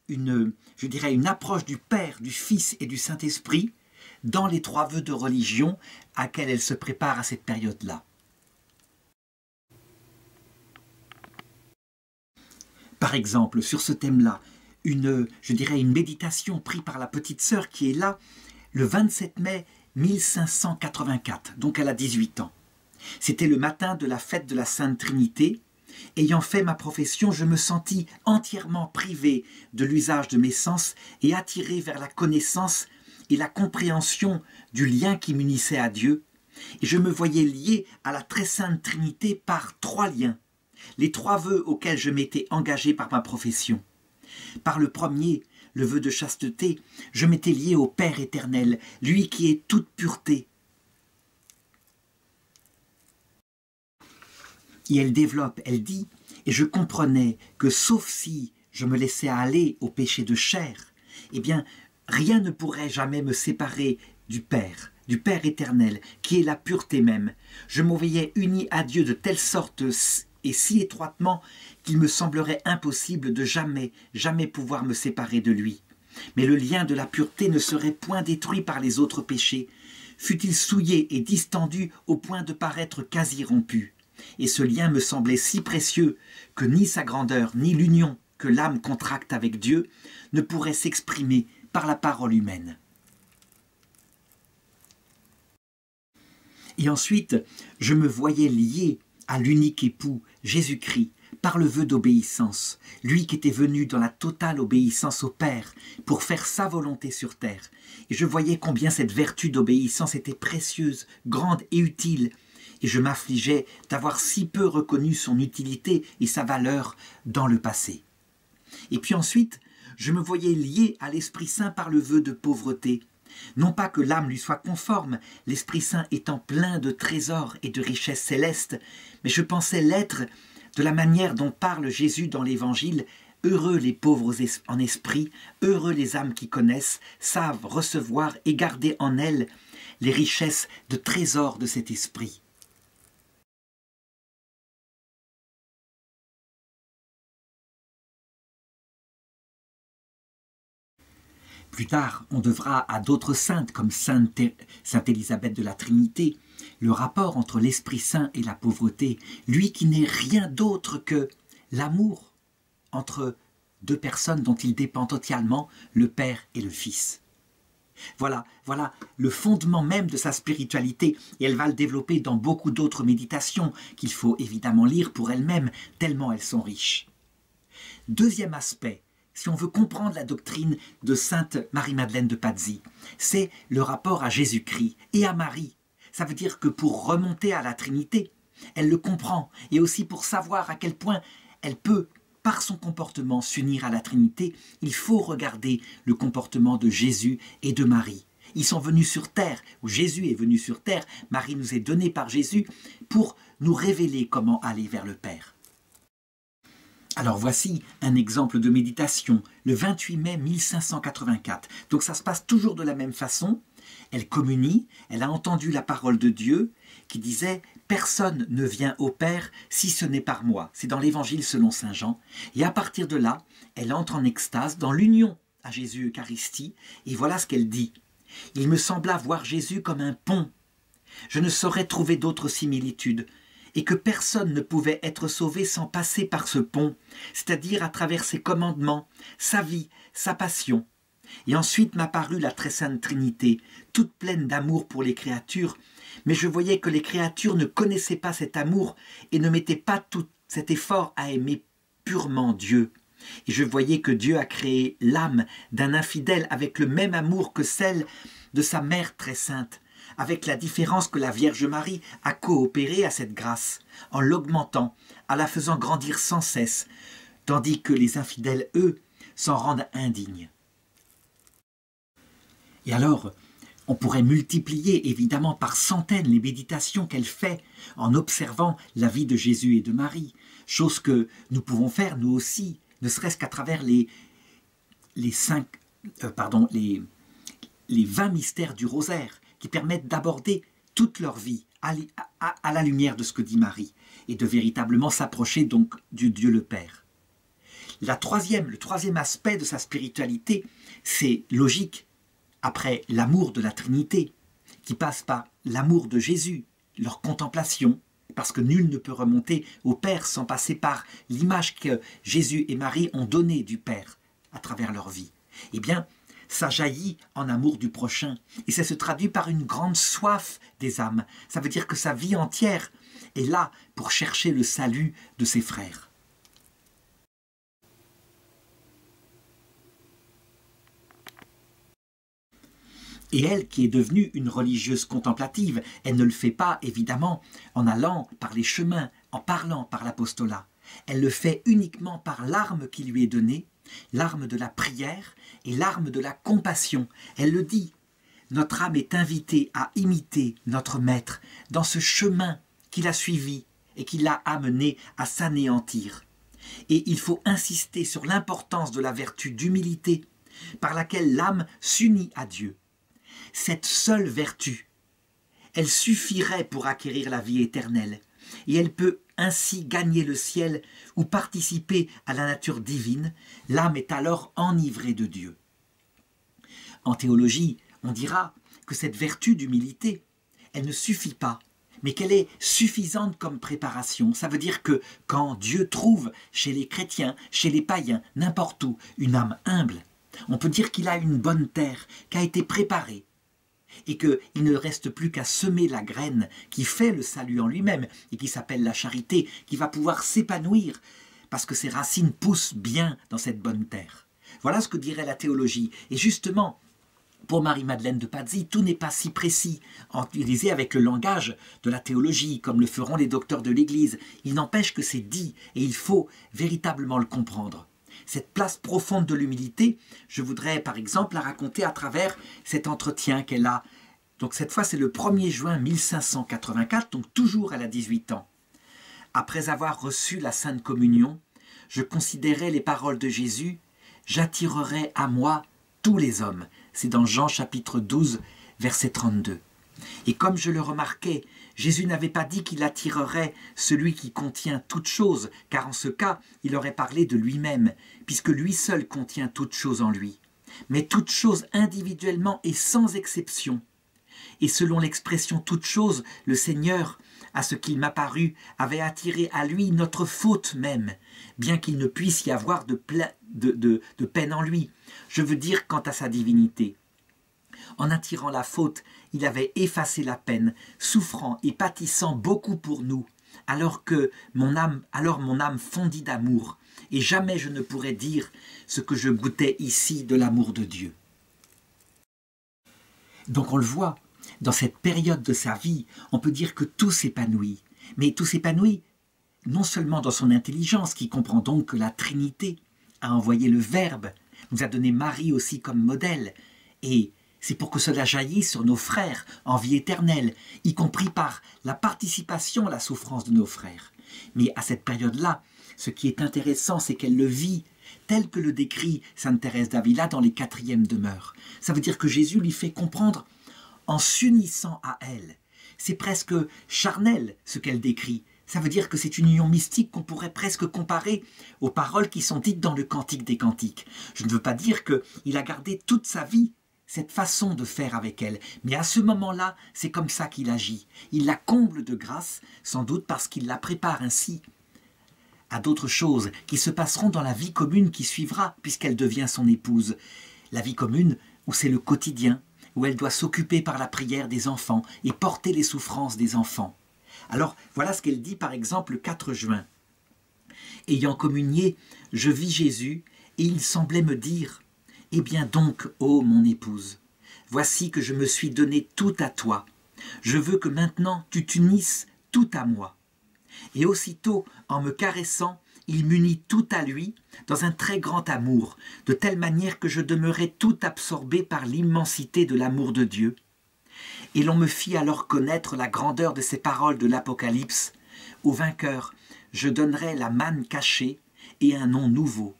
une, je dirais, une approche du Père, du Fils et du Saint-Esprit dans les trois vœux de religion à laquelle elle se prépare à cette période-là. Par exemple, sur ce thème-là, une, je dirais, une méditation prise par la petite sœur qui est là, le vingt-sept mai mille cinq cent quatre-vingt-quatre, donc elle a dix-huit ans. C'était le matin de la fête de la Sainte Trinité. Ayant fait ma profession, je me sentis entièrement privé de l'usage de mes sens et attiré vers la connaissance et la compréhension du lien qui m'unissait à Dieu. Et je me voyais lié à la très sainte Trinité par trois liens, les trois vœux auxquels je m'étais engagé par ma profession. Par le premier, le vœu de chasteté, je m'étais lié au Père éternel, lui qui est toute pureté. Et elle développe, elle dit, « Et je comprenais que sauf si je me laissais aller au péché de chair, eh bien, rien ne pourrait jamais me séparer du Père, du Père éternel, qui est la pureté même. Je m'en voyais uni à Dieu de telle sorte et si étroitement qu'il me semblerait impossible de jamais, jamais pouvoir me séparer de lui. Mais le lien de la pureté ne serait point détruit par les autres péchés, fut-il souillé et distendu au point de paraître quasi rompu. Et ce lien me semblait si précieux que ni sa grandeur, ni l'union que l'âme contracte avec Dieu ne pourrait s'exprimer par la parole humaine. » Et ensuite, je me voyais lié à l'unique époux, Jésus-Christ, par le vœu d'obéissance, lui qui était venu dans la totale obéissance au Père pour faire sa volonté sur terre. Et je voyais combien cette vertu d'obéissance était précieuse, grande et utile, et je m'affligeais d'avoir si peu reconnu son utilité et sa valeur dans le passé. Et puis ensuite, je me voyais lié à l'Esprit Saint par le vœu de pauvreté. Non pas que l'âme lui soit conforme, l'Esprit Saint étant plein de trésors et de richesses célestes, mais je pensais l'être de la manière dont parle Jésus dans l'Évangile, « Heureux les pauvres en esprit, heureux les âmes qui connaissent, savent recevoir et garder en elles les richesses de trésors de cet esprit. » Plus tard, on devra à d'autres saintes, comme Sainte Elisabeth de la Trinité, le rapport entre l'Esprit Saint et la pauvreté, lui qui n'est rien d'autre que l'amour entre deux personnes dont il dépend totalement, le Père et le Fils. Voilà, voilà le fondement même de sa spiritualité, et elle va le développer dans beaucoup d'autres méditations qu'il faut évidemment lire pour elle-même, tellement elles sont riches. Deuxième aspect, si on veut comprendre la doctrine de Sainte Marie-Madeleine de Pazzi, c'est le rapport à Jésus-Christ et à Marie. Ça veut dire que pour remonter à la Trinité, elle le comprend, et aussi pour savoir à quel point elle peut, par son comportement, s'unir à la Trinité, il faut regarder le comportement de Jésus et de Marie. Ils sont venus sur terre, ou Jésus est venu sur terre, Marie nous est donnée par Jésus pour nous révéler comment aller vers le Père. Alors voici un exemple de méditation, le vingt-huit mai mille cinq cent quatre-vingt-quatre. Donc ça se passe toujours de la même façon. Elle communie, elle a entendu la parole de Dieu qui disait « Personne ne vient au Père si ce n'est par moi ». C'est dans l'Évangile selon Saint-Jean. Et à partir de là, elle entre en extase dans l'union à Jésus-Eucharistie. Et voilà ce qu'elle dit. « Il me sembla voir Jésus comme un pont. Je ne saurais trouver d'autres similitudes. » Et que personne ne pouvait être sauvé sans passer par ce pont, c'est-à-dire à travers ses commandements, sa vie, sa passion. Et ensuite m'apparut la très sainte Trinité, toute pleine d'amour pour les créatures, mais je voyais que les créatures ne connaissaient pas cet amour et ne mettaient pas tout cet effort à aimer purement Dieu. Et je voyais que Dieu a créé l'âme d'un infidèle avec le même amour que celle de sa mère très sainte, avec la différence que la Vierge Marie a coopérée à cette grâce, en l'augmentant, en la faisant grandir sans cesse, tandis que les infidèles, eux, s'en rendent indignes. Et alors, on pourrait multiplier évidemment par centaines les méditations qu'elle fait en observant la vie de Jésus et de Marie, chose que nous pouvons faire nous aussi, ne serait-ce qu'à travers les, les, cinq, euh, pardon, les, les vingt mystères du rosaire, qui permettent d'aborder toute leur vie à, à, à la lumière de ce que dit Marie, et de véritablement s'approcher donc du Dieu le Père. La troisième, le troisième aspect de sa spiritualité, c'est logique, après l'amour de la Trinité, qui passe par l'amour de Jésus, leur contemplation, parce que nul ne peut remonter au Père sans passer par l'image que Jésus et Marie ont donnée du Père à travers leur vie. Eh bien, ça jaillit en amour du prochain, et ça se traduit par une grande soif des âmes. Ça veut dire que sa vie entière est là pour chercher le salut de ses frères. Et elle, qui est devenue une religieuse contemplative, elle ne le fait pas, évidemment, en allant par les chemins, en parlant par l'apostolat. Elle le fait uniquement par l'arme qui lui est donnée, l'arme de la prière et l'arme de la compassion. Elle le dit, notre âme est invitée à imiter notre Maître dans ce chemin qu'il a suivi et qui l'a amené à s'anéantir. Et il faut insister sur l'importance de la vertu d'humilité par laquelle l'âme s'unit à Dieu. Cette seule vertu, elle suffirait pour acquérir la vie éternelle, et elle peut ainsi gagner le ciel ou participer à la nature divine. L'âme est alors enivrée de Dieu. En théologie, on dira que cette vertu d'humilité, elle ne suffit pas, mais qu'elle est suffisante comme préparation. Ça veut dire que quand Dieu trouve chez les chrétiens, chez les païens, n'importe où, une âme humble, on peut dire qu'il a une bonne terre, qui a été préparée, et qu'il ne reste plus qu'à semer la graine qui fait le salut en lui-même et qui s'appelle la charité, qui va pouvoir s'épanouir parce que ses racines poussent bien dans cette bonne terre. Voilà ce que dirait la théologie. Et justement, pour Marie-Madeleine de Pazzi, tout n'est pas si précis, utilisé avec le langage de la théologie, comme le feront les docteurs de l'Église. Il n'empêche que c'est dit et il faut véritablement le comprendre. Cette place profonde de l'humilité, je voudrais par exemple la raconter à travers cet entretien qu'elle a. Donc cette fois, c'est le premier juin mille cinq cent quatre-vingt-quatre, donc toujours elle a dix-huit ans. Après avoir reçu la Sainte Communion, je considérais les paroles de Jésus, j'attirerai à moi tous les hommes. C'est dans Jean chapitre douze, verset trente-deux. Et comme je le remarquais, Jésus n'avait pas dit qu'il attirerait celui qui contient toute chose, car en ce cas, il aurait parlé de lui-même, puisque lui seul contient toute chose en lui, mais toute chose individuellement et sans exception. Et selon l'expression « toute chose », le Seigneur, à ce qu'il m'apparut, avait attiré à lui notre faute même, bien qu'il ne puisse y avoir de, plein, de, de, de peine en lui, je veux dire quant à sa divinité. En attirant la faute, il avait effacé la peine, souffrant et pâtissant beaucoup pour nous, alors que mon âme, alors mon âme fondit d'amour, et jamais je ne pourrais dire ce que je goûtais ici de l'amour de Dieu. Donc on le voit, dans cette période de sa vie, on peut dire que tout s'épanouit, mais tout s'épanouit non seulement dans son intelligence, qui comprend donc que la Trinité a envoyé le Verbe, nous a donné Marie aussi comme modèle, et c'est pour que cela jaillisse sur nos frères en vie éternelle, y compris par la participation à la souffrance de nos frères. Mais à cette période-là, ce qui est intéressant, c'est qu'elle le vit tel que le décrit Sainte Thérèse d'Avila dans les quatrièmes demeures. Ça veut dire que Jésus lui fait comprendre, en s'unissant à elle, c'est presque charnel ce qu'elle décrit. Ça veut dire que c'est une union mystique qu'on pourrait presque comparer aux paroles qui sont dites dans le Cantique des Cantiques. Je ne veux pas dire qu'il a gardé toute sa vie cette façon de faire avec elle, mais à ce moment-là, c'est comme ça qu'il agit. Il la comble de grâce, sans doute parce qu'il la prépare ainsi à d'autres choses qui se passeront dans la vie commune qui suivra, puisqu'elle devient son épouse. La vie commune où c'est le quotidien, où elle doit s'occuper par la prière des enfants et porter les souffrances des enfants. Alors, voilà ce qu'elle dit par exemple le quatre juin. « Ayant communié, je vis Jésus, et il semblait me dire, « Eh bien donc, ô mon épouse, voici que je me suis donné tout à toi, Je veux que maintenant tu t'unisses tout à moi. » Et aussitôt, en me caressant, il m'unit tout à lui, dans un très grand amour, de telle manière que je demeurais tout absorbé par l'immensité de l'amour de Dieu. Et l'on me fit alors connaître la grandeur de ces paroles de l'Apocalypse. « Au vainqueur, je donnerai la manne cachée et un nom nouveau. »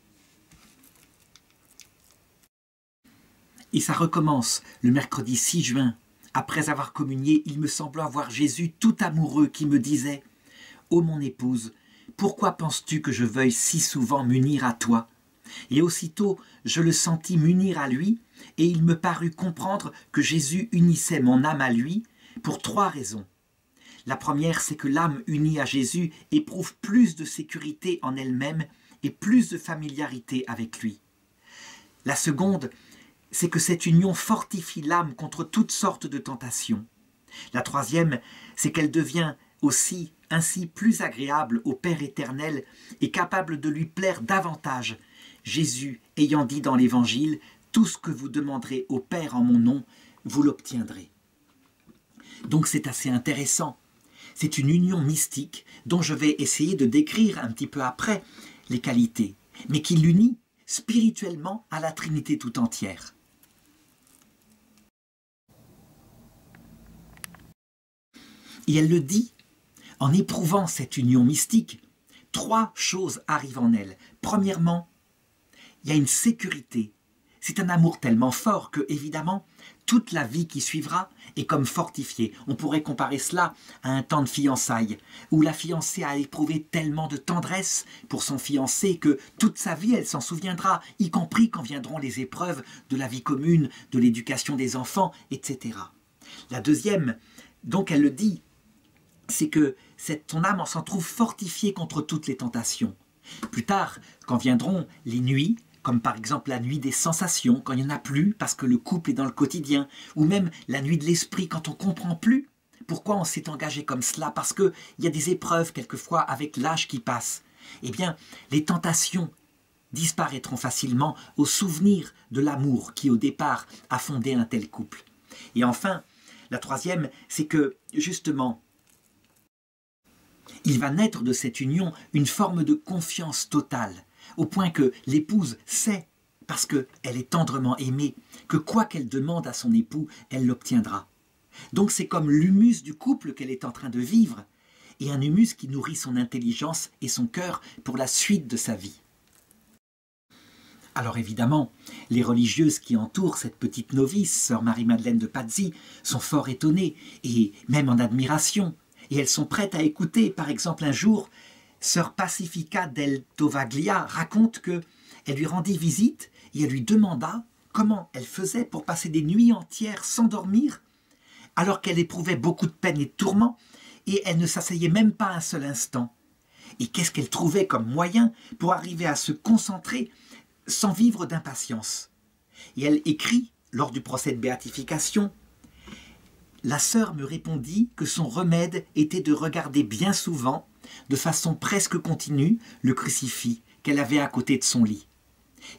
Et ça recommence le mercredi six juin. Après avoir communié, il me sembla voir Jésus tout amoureux qui me disait « Ô mon épouse, pourquoi penses-tu que je veuille si souvent m'unir à toi ?» Et aussitôt, je le sentis m'unir à lui, et il me parut comprendre que Jésus unissait mon âme à lui pour trois raisons. La première, c'est que l'âme unie à Jésus éprouve plus de sécurité en elle-même et plus de familiarité avec lui. La seconde, c'est que cette union fortifie l'âme contre toutes sortes de tentations. La troisième, c'est qu'elle devient aussi ainsi plus agréable au Père éternel et capable de lui plaire davantage, Jésus ayant dit dans l'Évangile « Tout ce que vous demanderez au Père en mon nom, vous l'obtiendrez. » Donc c'est assez intéressant. C'est une union mystique dont je vais essayer de décrire un petit peu après les qualités, mais qui l'unit spirituellement à la Trinité tout entière. Et elle le dit, en éprouvant cette union mystique, trois choses arrivent en elle. Premièrement, il y a une sécurité. C'est un amour tellement fort que, évidemment, toute la vie qui suivra est comme fortifiée. On pourrait comparer cela à un temps de fiançailles, où la fiancée a éprouvé tellement de tendresse pour son fiancé que toute sa vie elle s'en souviendra, y compris quand viendront les épreuves de la vie commune, de l'éducation des enfants, et cetera. La deuxième, donc elle le dit, c'est que cette, ton âme s'en trouve fortifiée contre toutes les tentations. Plus tard, quand viendront les nuits, comme par exemple la nuit des sensations, quand il n'y en a plus parce que le couple est dans le quotidien, ou même la nuit de l'esprit quand on ne comprend plus pourquoi on s'est engagé comme cela, parce qu'il y a des épreuves quelquefois avec l'âge qui passe. Eh bien, les tentations disparaîtront facilement au souvenir de l'amour qui au départ a fondé un tel couple. Et enfin, la troisième, c'est que justement, il va naître de cette union une forme de confiance totale, au point que l'épouse sait, parce qu'elle est tendrement aimée, que quoi qu'elle demande à son époux, elle l'obtiendra. Donc c'est comme l'humus du couple qu'elle est en train de vivre, et un humus qui nourrit son intelligence et son cœur pour la suite de sa vie. Alors évidemment, les religieuses qui entourent cette petite novice, Sœur Marie-Madeleine de Pazzi, sont fort étonnées, et même en admiration, et elles sont prêtes à écouter, par exemple un jour, Sœur Pacifica del Tovaglia raconte que elle lui rendit visite et elle lui demanda comment elle faisait pour passer des nuits entières sans dormir, alors qu'elle éprouvait beaucoup de peine et de tourments, et elle ne s'asseyait même pas un seul instant. Et qu'est-ce qu'elle trouvait comme moyen pour arriver à se concentrer sans vivre d'impatience? Et elle écrit, lors du procès de béatification, « La sœur me répondit que son remède était de regarder bien souvent, de façon presque continue, le crucifix qu'elle avait à côté de son lit.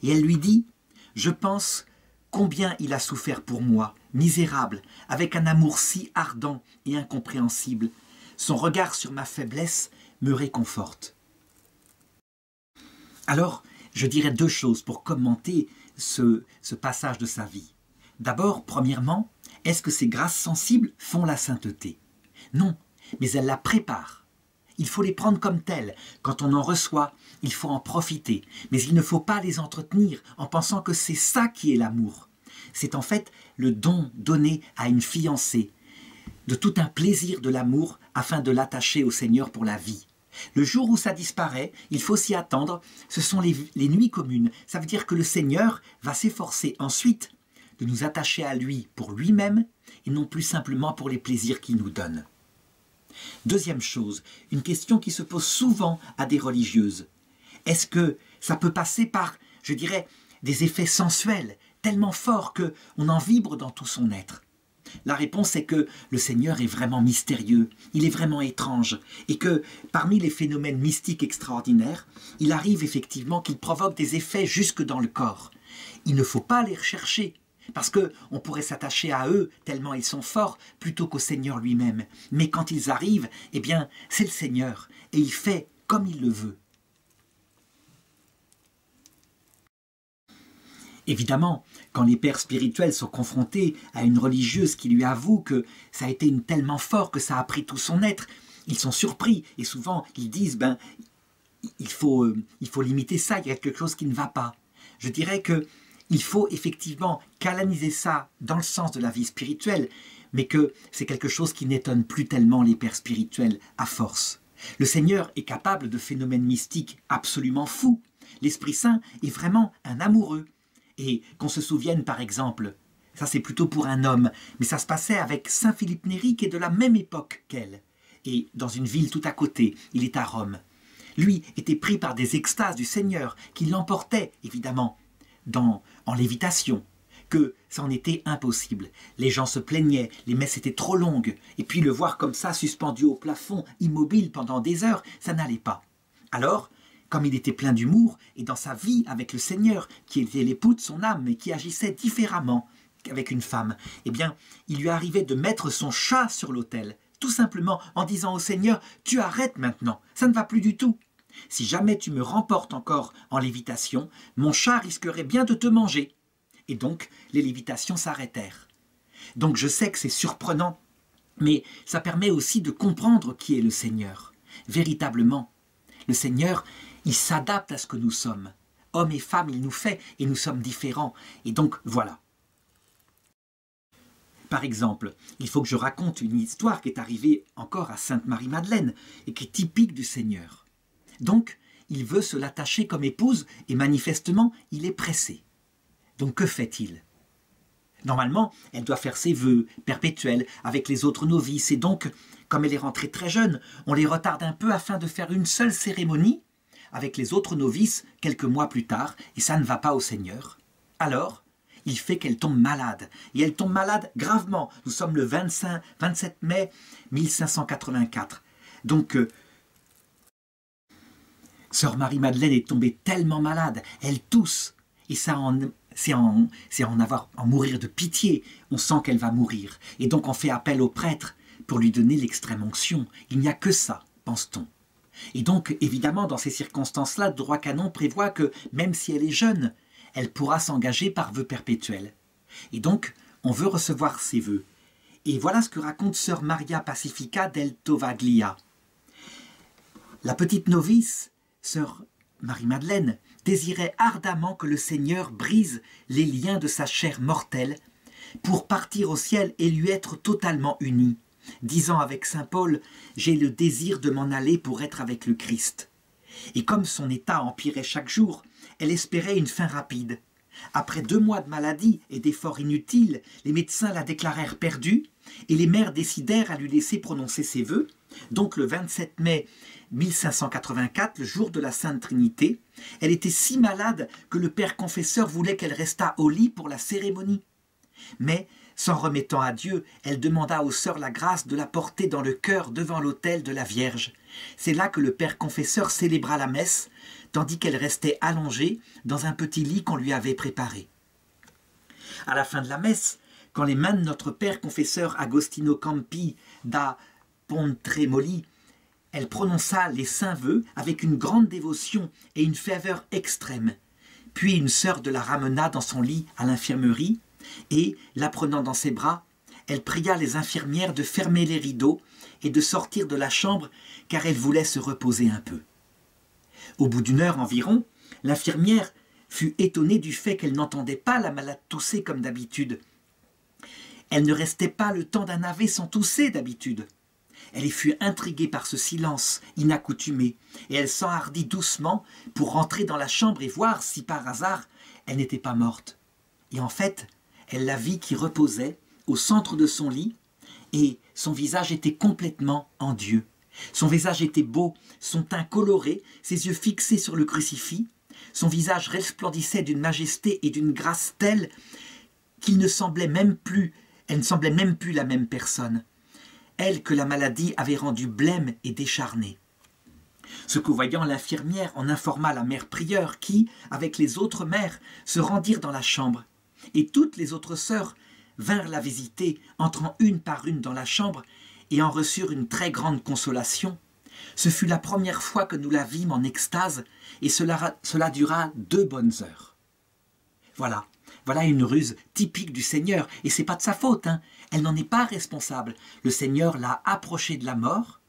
Et elle lui dit « Je pense combien il a souffert pour moi, misérable, avec un amour si ardent et incompréhensible. Son regard sur ma faiblesse me réconforte. » Alors, je dirais deux choses pour commenter ce, ce passage de sa vie. D'abord, premièrement, est-ce que ces grâces sensibles font la sainteté? Non, mais elles la préparent. Il faut les prendre comme telles. Quand on en reçoit, il faut en profiter. Mais il ne faut pas les entretenir en pensant que c'est ça qui est l'amour. C'est en fait le don donné à une fiancée de tout un plaisir de l'amour afin de l'attacher au Seigneur pour la vie. Le jour où ça disparaît, il faut s'y attendre. Ce sont les, les nuits communes. Ça veut dire que le Seigneur va s'efforcer ensuite de nous attacher à lui pour lui-même et non plus simplement pour les plaisirs qu'il nous donne. Deuxième chose, une question qui se pose souvent à des religieuses. Est-ce que ça peut passer par, je dirais, des effets sensuels tellement forts qu'on en vibre dans tout son être? La réponse est que le Seigneur est vraiment mystérieux, il est vraiment étrange, et que parmi les phénomènes mystiques extraordinaires, il arrive effectivement qu'il provoque des effets jusque dans le corps. Il ne faut pas les rechercher, parce qu'on pourrait s'attacher à eux tellement ils sont forts, plutôt qu'au Seigneur lui-même. Mais quand ils arrivent, eh bien, c'est le Seigneur, et il fait comme il le veut. Évidemment, quand les pères spirituels sont confrontés à une religieuse qui lui avoue que ça a été une tellement fort que ça a pris tout son être, ils sont surpris, et souvent ils disent, ben, il faut, euh, il faut limiter ça, il y a quelque chose qui ne va pas. Je dirais que il faut effectivement canaliser ça dans le sens de la vie spirituelle, mais que c'est quelque chose qui n'étonne plus tellement les pères spirituels à force. Le Seigneur est capable de phénomènes mystiques absolument fous. L'Esprit Saint est vraiment un amoureux. Et qu'on se souvienne par exemple, ça c'est plutôt pour un homme, mais ça se passait avec Saint-Philippe Néri qui est de la même époque qu'elle, et dans une ville tout à côté, il est à Rome. Lui était pris par des extases du Seigneur qui l'emportaient évidemment, Dans, en lévitation, que ça en était impossible. Les gens se plaignaient, les messes étaient trop longues, et puis le voir comme ça, suspendu au plafond, immobile pendant des heures, ça n'allait pas. Alors, comme il était plein d'humour, et dans sa vie avec le Seigneur, qui était l'époux de son âme, mais qui agissait différemment qu'avec une femme, eh bien, il lui arrivait de mettre son chat sur l'autel, tout simplement en disant au Seigneur, « Tu arrêtes maintenant, ça ne va plus du tout. » « Si jamais tu me remportes encore en lévitation, mon chat risquerait bien de te manger. » Et donc, les lévitations s'arrêtèrent. Donc je sais que c'est surprenant, mais ça permet aussi de comprendre qui est le Seigneur. Véritablement, le Seigneur, il s'adapte à ce que nous sommes. Hommes et femmes, il nous fait, et nous sommes différents. Et donc, voilà. Par exemple, il faut que je raconte une histoire qui est arrivée encore à Sainte Marie-Madeleine, et qui est typique du Seigneur. Donc, il veut se l'attacher comme épouse, et manifestement, il est pressé. Donc, que fait-il? Normalement, elle doit faire ses vœux perpétuels avec les autres novices, et donc, comme elle est rentrée très jeune, on les retarde un peu afin de faire une seule cérémonie avec les autres novices quelques mois plus tard, et ça ne va pas au Seigneur. Alors, il fait qu'elle tombe malade, et elle tombe malade gravement. Nous sommes le vingt-cinq, vingt-sept mai mille cinq cent quatre-vingt-quatre. Donc, euh, Sœur Marie-Madeleine est tombée tellement malade, elle tousse, et ça c'est en, en, avoir, en mourir de pitié, on sent qu'elle va mourir. Et donc on fait appel au prêtre pour lui donner l'extrême onction. Il n'y a que ça, pense-t-on. Et donc, évidemment, dans ces circonstances-là, le droit canon prévoit que, même si elle est jeune, elle pourra s'engager par vœu perpétuel. Et donc, on veut recevoir ses vœux. Et voilà ce que raconte Sœur Maria Pacifica del Tovaglia. La petite novice, Sœur Marie-Madeleine désirait ardemment que le Seigneur brise les liens de sa chair mortelle pour partir au ciel et lui être totalement unie, disant avec saint Paul « J'ai le désir de m'en aller pour être avec le Christ ». Et comme son état empirait chaque jour, elle espérait une fin rapide. Après deux mois de maladie et d'efforts inutiles, les médecins la déclarèrent perdue et les mères décidèrent à lui laisser prononcer ses vœux. Donc le vingt-sept mai mille cinq cent quatre-vingt-quatre, le jour de la Sainte Trinité, elle était si malade que le père confesseur voulait qu'elle restât au lit pour la cérémonie. Mais, s'en remettant à Dieu, elle demanda aux sœurs la grâce de la porter dans le cœur devant l'autel de la Vierge. C'est là que le père confesseur célébra la messe, tandis qu'elle restait allongée dans un petit lit qu'on lui avait préparé. À la fin de la messe, quand les mains de notre père confesseur Agostino Campi da Pontremoli, elle prononça les saints vœux avec une grande dévotion et une ferveur extrême. Puis une sœur de la ramena dans son lit à l'infirmerie et, la prenant dans ses bras, elle pria les infirmières de fermer les rideaux et de sortir de la chambre car elle voulait se reposer un peu. Au bout d'une heure environ, l'infirmière fut étonnée du fait qu'elle n'entendait pas la malade tousser comme d'habitude. Elle ne restait pas le temps d'un ave sans tousser d'habitude. Elle fut intriguée par ce silence inaccoutumé, et elle s'enhardit doucement pour rentrer dans la chambre et voir si par hasard elle n'était pas morte. Et en fait, elle la vit qui reposait au centre de son lit, et son visage était complètement en Dieu. Son visage était beau, son teint coloré, ses yeux fixés sur le crucifix. Son visage resplendissait d'une majesté et d'une grâce telle qu'il ne semblait même plus, elle ne semblait même plus la même personne. Elle que la maladie avait rendue blême et décharnée. Ce que voyant l'infirmière en informa la mère prieure qui, avec les autres mères, se rendirent dans la chambre. et toutes les autres sœurs vinrent la visiter, entrant une par une dans la chambre, et en reçurent une très grande consolation. Ce fut la première fois que nous la vîmes en extase, et cela, cela dura deux bonnes heures. Voilà, voilà une ruse typique du Seigneur, et c'est pas de sa faute, hein. Elle n'en est pas responsable. Le Seigneur l'a approchée de la mort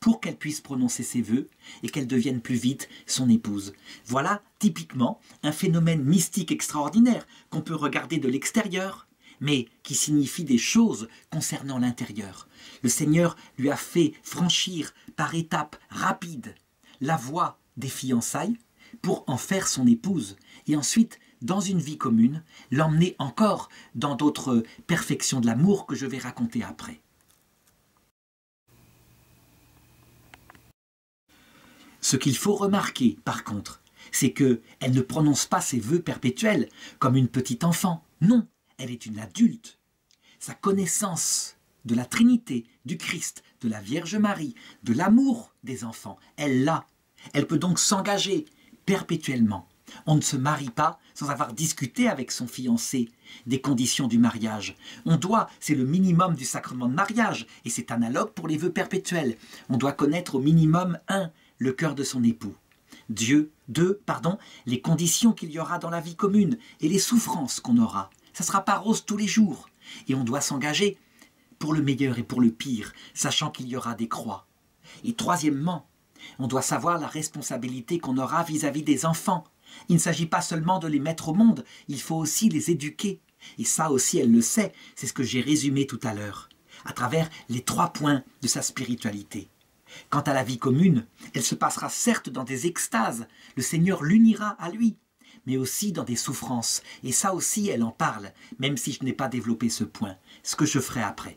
pour qu'elle puisse prononcer ses vœux et qu'elle devienne plus vite son épouse. Voilà typiquement un phénomène mystique extraordinaire qu'on peut regarder de l'extérieur, mais qui signifie des choses concernant l'intérieur. Le Seigneur lui a fait franchir par étapes rapides la voie des fiançailles pour en faire son épouse, et ensuite, dans une vie commune, l'emmener encore dans d'autres perfections de l'amour que je vais raconter après. Ce qu'il faut remarquer, par contre, c'est qu'elle ne prononce pas ses vœux perpétuels comme une petite enfant. Non, elle est une adulte. Sa connaissance de la Trinité, du Christ, de la Vierge Marie, de l'amour des enfants, elle l'a. Elle peut donc s'engager perpétuellement. On ne se marie pas sans avoir discuté avec son fiancé des conditions du mariage. On doit, c'est le minimum du sacrement de mariage, et c'est analogue pour les vœux perpétuels. On doit connaître au minimum, un, le cœur de son époux. Dieu, deux, pardon, les conditions qu'il y aura dans la vie commune et les souffrances qu'on aura. Ça ne sera pas rose tous les jours. Et on doit s'engager pour le meilleur et pour le pire, sachant qu'il y aura des croix. Et troisièmement, on doit savoir la responsabilité qu'on aura vis-à-vis des enfants. Il ne s'agit pas seulement de les mettre au monde, il faut aussi les éduquer. Et ça aussi, elle le sait, c'est ce que j'ai résumé tout à l'heure, à travers les trois points de sa spiritualité. Quant à la vie commune, elle se passera certes dans des extases, le Seigneur l'unira à lui, mais aussi dans des souffrances. Et ça aussi, elle en parle, même si je n'ai pas développé ce point, ce que je ferai après.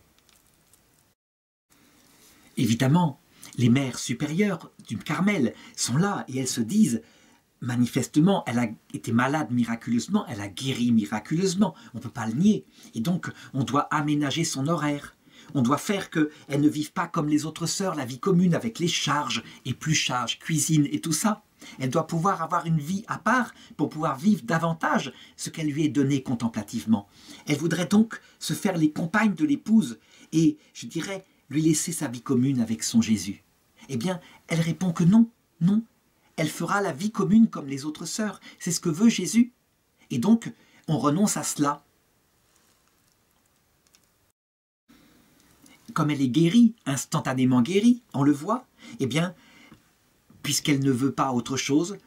Évidemment, les mères supérieures du Carmel sont là et elles se disent, manifestement, elle a été malade miraculeusement, elle a guéri miraculeusement, on ne peut pas le nier. Et donc, on doit aménager son horaire. On doit faire qu'elle ne vive pas comme les autres sœurs, la vie commune avec les charges, épluchage, cuisine et tout ça. Elle doit pouvoir avoir une vie à part pour pouvoir vivre davantage ce qu'elle lui est donné contemplativement. Elle voudrait donc se faire les compagnes de l'épouse et, je dirais, lui laisser sa vie commune avec son Jésus. Eh bien, elle répond que non, non. Elle fera la vie commune comme les autres sœurs. C'est ce que veut Jésus. Et donc, on renonce à cela. Comme elle est guérie, instantanément guérie, on le voit, eh bien, puisqu'elle ne veut pas autre chose,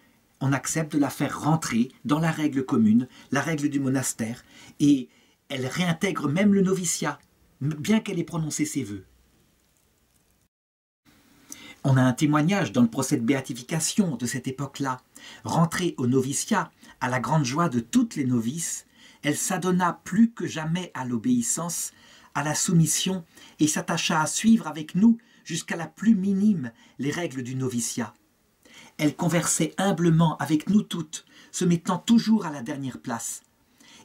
on accepte de la faire rentrer dans la règle commune, la règle du monastère, et elle réintègre même le noviciat, bien qu'elle ait prononcé ses vœux. On a un témoignage dans le procès de béatification de cette époque-là. Rentrée au noviciat, à la grande joie de toutes les novices, elle s'adonna plus que jamais à l'obéissance, à la soumission, et s'attacha à suivre avec nous, jusqu'à la plus minime, les règles du noviciat. Elle conversait humblement avec nous toutes, se mettant toujours à la dernière place.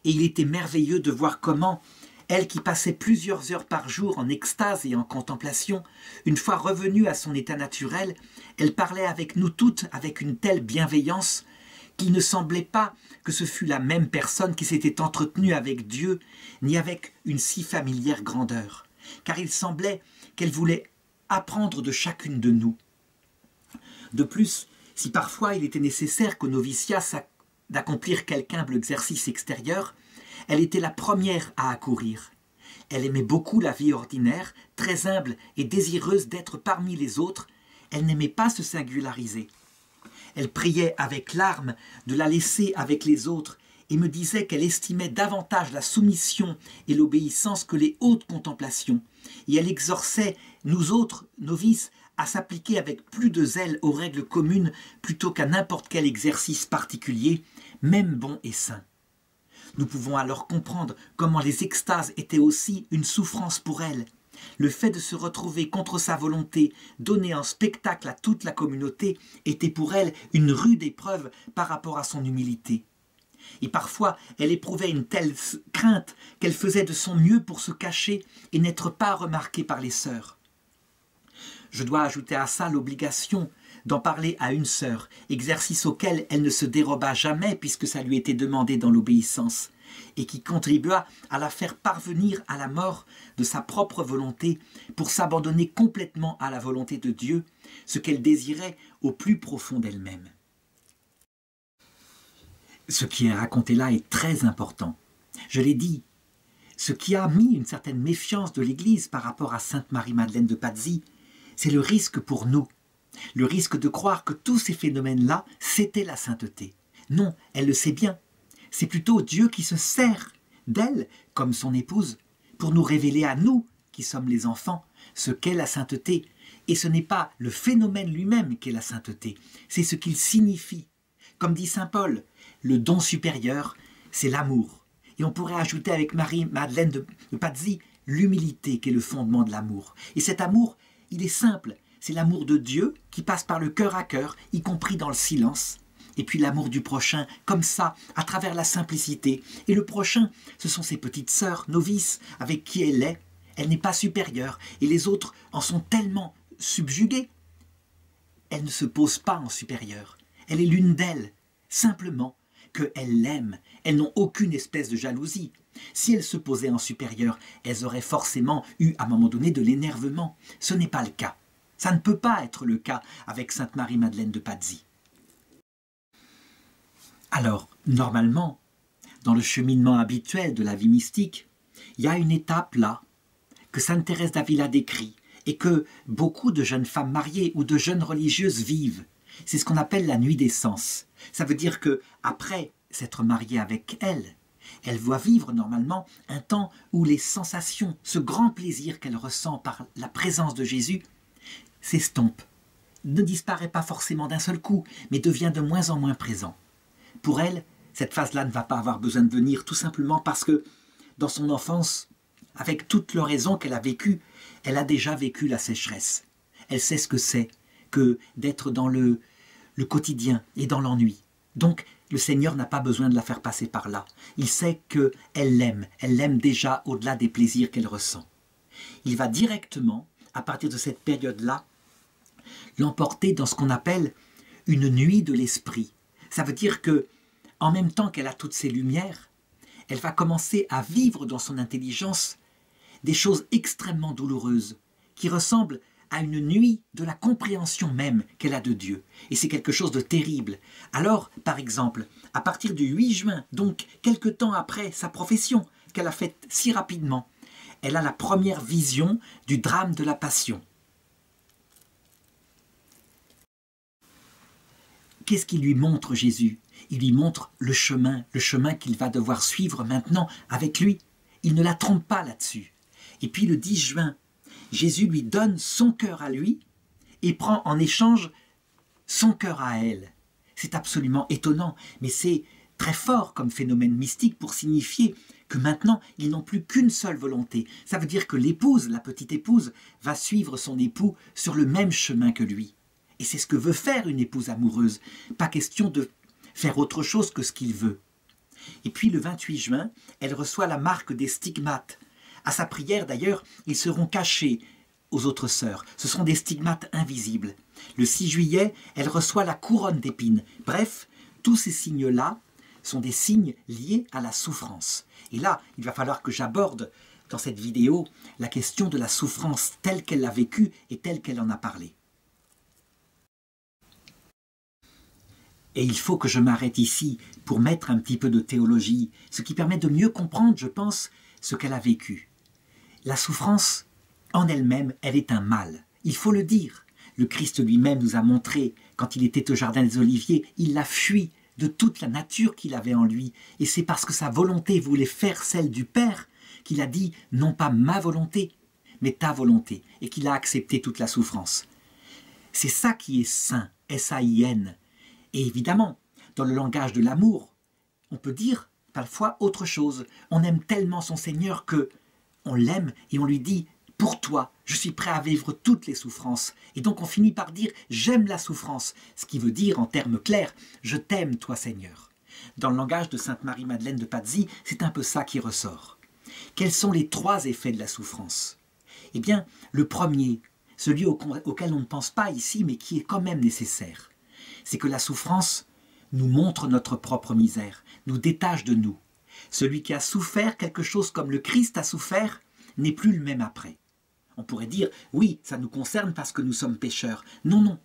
Et il était merveilleux de voir comment elle qui passait plusieurs heures par jour en extase et en contemplation, une fois revenue à son état naturel, elle parlait avec nous toutes avec une telle bienveillance qu'il ne semblait pas que ce fût la même personne qui s'était entretenue avec Dieu, ni avec une si familière grandeur, car il semblait qu'elle voulait apprendre de chacune de nous. De plus, si parfois il était nécessaire qu'au noviciat d'accomplir quelque humble exercice extérieur, elle était la première à accourir. Elle aimait beaucoup la vie ordinaire, très humble et désireuse d'être parmi les autres. Elle n'aimait pas se singulariser. Elle priait avec larmes de la laisser avec les autres et me disait qu'elle estimait davantage la soumission et l'obéissance que les hautes contemplations. Et elle exhortait nous autres, novices, à s'appliquer avec plus de zèle aux règles communes plutôt qu'à n'importe quel exercice particulier, même bon et saint. Nous pouvons alors comprendre comment les extases étaient aussi une souffrance pour elle. Le fait de se retrouver contre sa volonté, donné en spectacle à toute la communauté, était pour elle une rude épreuve par rapport à son humilité. Et parfois, elle éprouvait une telle crainte qu'elle faisait de son mieux pour se cacher et n'être pas remarquée par les sœurs. Je dois ajouter à ça l'obligation d'en parler à une sœur, exercice auquel elle ne se déroba jamais puisque ça lui était demandé dans l'obéissance, et qui contribua à la faire parvenir à la mort de sa propre volonté pour s'abandonner complètement à la volonté de Dieu, ce qu'elle désirait au plus profond d'elle-même. Ce qui est raconté là est très important. Je l'ai dit, ce qui a mis une certaine méfiance de l'Église par rapport à Sainte Marie-Madeleine de Pazzi, c'est le risque pour nous, le risque de croire que tous ces phénomènes-là, c'était la sainteté. Non, elle le sait bien. C'est plutôt Dieu qui se sert d'elle, comme son épouse, pour nous révéler à nous, qui sommes les enfants, ce qu'est la sainteté. Et ce n'est pas le phénomène lui-même qu'est la sainteté, c'est ce qu'il signifie. Comme dit saint Paul, le don supérieur, c'est l'amour. Et on pourrait ajouter avec Marie-Madeleine de Pazzi l'humilité qui est le fondement de l'amour. Et cet amour, il est simple, c'est l'amour de Dieu qui passe par le cœur à cœur, y compris dans le silence. Et puis l'amour du prochain, comme ça, à travers la simplicité. Et le prochain, ce sont ses petites sœurs, novices, avec qui elle est. Elle n'est pas supérieure, et les autres en sont tellement subjuguées. Elle ne se pose pas en supérieure. Elle est l'une d'elles, simplement qu'elle l'aime. Elles n'ont aucune espèce de jalousie. Si elles se posaient en supérieure, elles auraient forcément eu, à un moment donné, de l'énervement. Ce n'est pas le cas. Ça ne peut pas être le cas avec Sainte Marie-Madeleine de Pazzi. Alors, normalement, dans le cheminement habituel de la vie mystique, il y a une étape là, que Sainte Thérèse d'Avila décrit, et que beaucoup de jeunes femmes mariées ou de jeunes religieuses vivent. C'est ce qu'on appelle la nuit des sens. Ça veut dire que, après s'être mariée avec elle, elle voit vivre normalement un temps où les sensations, ce grand plaisir qu'elle ressent par la présence de Jésus, s'estompent, ne disparaît pas forcément d'un seul coup, mais devient de moins en moins présent. Pour elle, cette phase-là ne va pas avoir besoin de venir, tout simplement parce que, dans son enfance, avec toute l'oraison qu'elle a vécue, elle a déjà vécu la sécheresse. Elle sait ce que c'est que d'être dans le, le quotidien et dans l'ennui. Donc, le Seigneur n'a pas besoin de la faire passer par là. Il sait qu'elle l'aime, elle l'aime déjà au-delà des plaisirs qu'elle ressent. Il va directement, à partir de cette période-là, l'emporter dans ce qu'on appelle une nuit de l'esprit. Ça veut dire que, en même temps qu'elle a toutes ces lumières, elle va commencer à vivre dans son intelligence des choses extrêmement douloureuses, qui ressemblent à une nuit de la compréhension même qu'elle a de Dieu. Et c'est quelque chose de terrible. Alors, par exemple, à partir du huit juin, donc quelque temps après sa profession, qu'elle a faite si rapidement, elle a la première vision du drame de la Passion. Qu'est-ce qui lui montre Jésus? Il lui montre le chemin, le chemin qu'il va devoir suivre maintenant avec lui. Il ne la trompe pas là-dessus. Et puis le dix juin, Jésus lui donne son cœur à lui et prend en échange son cœur à elle. C'est absolument étonnant, mais c'est très fort comme phénomène mystique pour signifier que maintenant, ils n'ont plus qu'une seule volonté. Ça veut dire que l'épouse, la petite épouse, va suivre son époux sur le même chemin que lui. Et c'est ce que veut faire une épouse amoureuse. Pas question de faire autre chose que ce qu'il veut. Et puis le vingt-huit juin, elle reçoit la marque des stigmates. À sa prière d'ailleurs, ils seront cachés aux autres sœurs. Ce sont des stigmates invisibles. Le six juillet, elle reçoit la couronne d'épines. Bref, tous ces signes-là sont des signes liés à la souffrance. Et là, il va falloir que j'aborde dans cette vidéo la question de la souffrance telle qu'elle l'a vécue et telle qu'elle en a parlé. Et il faut que je m'arrête ici pour mettre un petit peu de théologie, ce qui permet de mieux comprendre, je pense, ce qu'elle a vécu. La souffrance, en elle-même, elle est un mal. Il faut le dire. Le Christ lui-même nous a montré, quand il était au Jardin des Oliviers, il la fuit de toute la nature qu'il avait en lui. Et c'est parce que sa volonté voulait faire celle du Père qu'il a dit « non pas ma volonté, mais ta volonté » et qu'il a accepté toute la souffrance. C'est ça qui est saint, S A I N. Et évidemment, dans le langage de l'amour, on peut dire parfois autre chose. On aime tellement son Seigneur que on l'aime et on lui dit « Pour toi, je suis prêt à vivre toutes les souffrances. » Et donc on finit par dire « J'aime la souffrance », ce qui veut dire en termes clairs « Je t'aime, toi Seigneur ». Dans le langage de Sainte Marie-Madeleine de Pazzi, c'est un peu ça qui ressort. Quels sont les trois effets de la souffrance? Eh bien, le premier, ce lieu au, auquel on ne pense pas ici, mais qui est quand même nécessaire. C'est que la souffrance nous montre notre propre misère, nous détache de nous. Celui qui a souffert quelque chose comme le Christ a souffert n'est plus le même après. On pourrait dire, oui, ça nous concerne parce que nous sommes pécheurs. Non, non.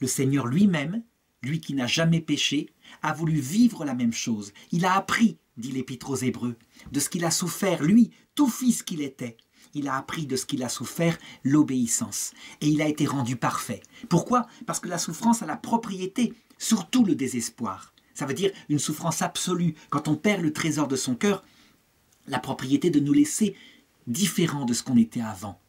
Le Seigneur lui-même, lui qui n'a jamais péché, a voulu vivre la même chose. Il a appris, dit l'Épître aux Hébreux, de ce qu'il a souffert, lui, tout fils qu'il était. Il a appris de ce qu'il a souffert l'obéissance. Et il a été rendu parfait. Pourquoi? Parce que la souffrance a la propriété, surtout le désespoir. Ça veut dire une souffrance absolue. Quand on perd le trésor de son cœur, la propriété de nous laisser différents de ce qu'on était avant.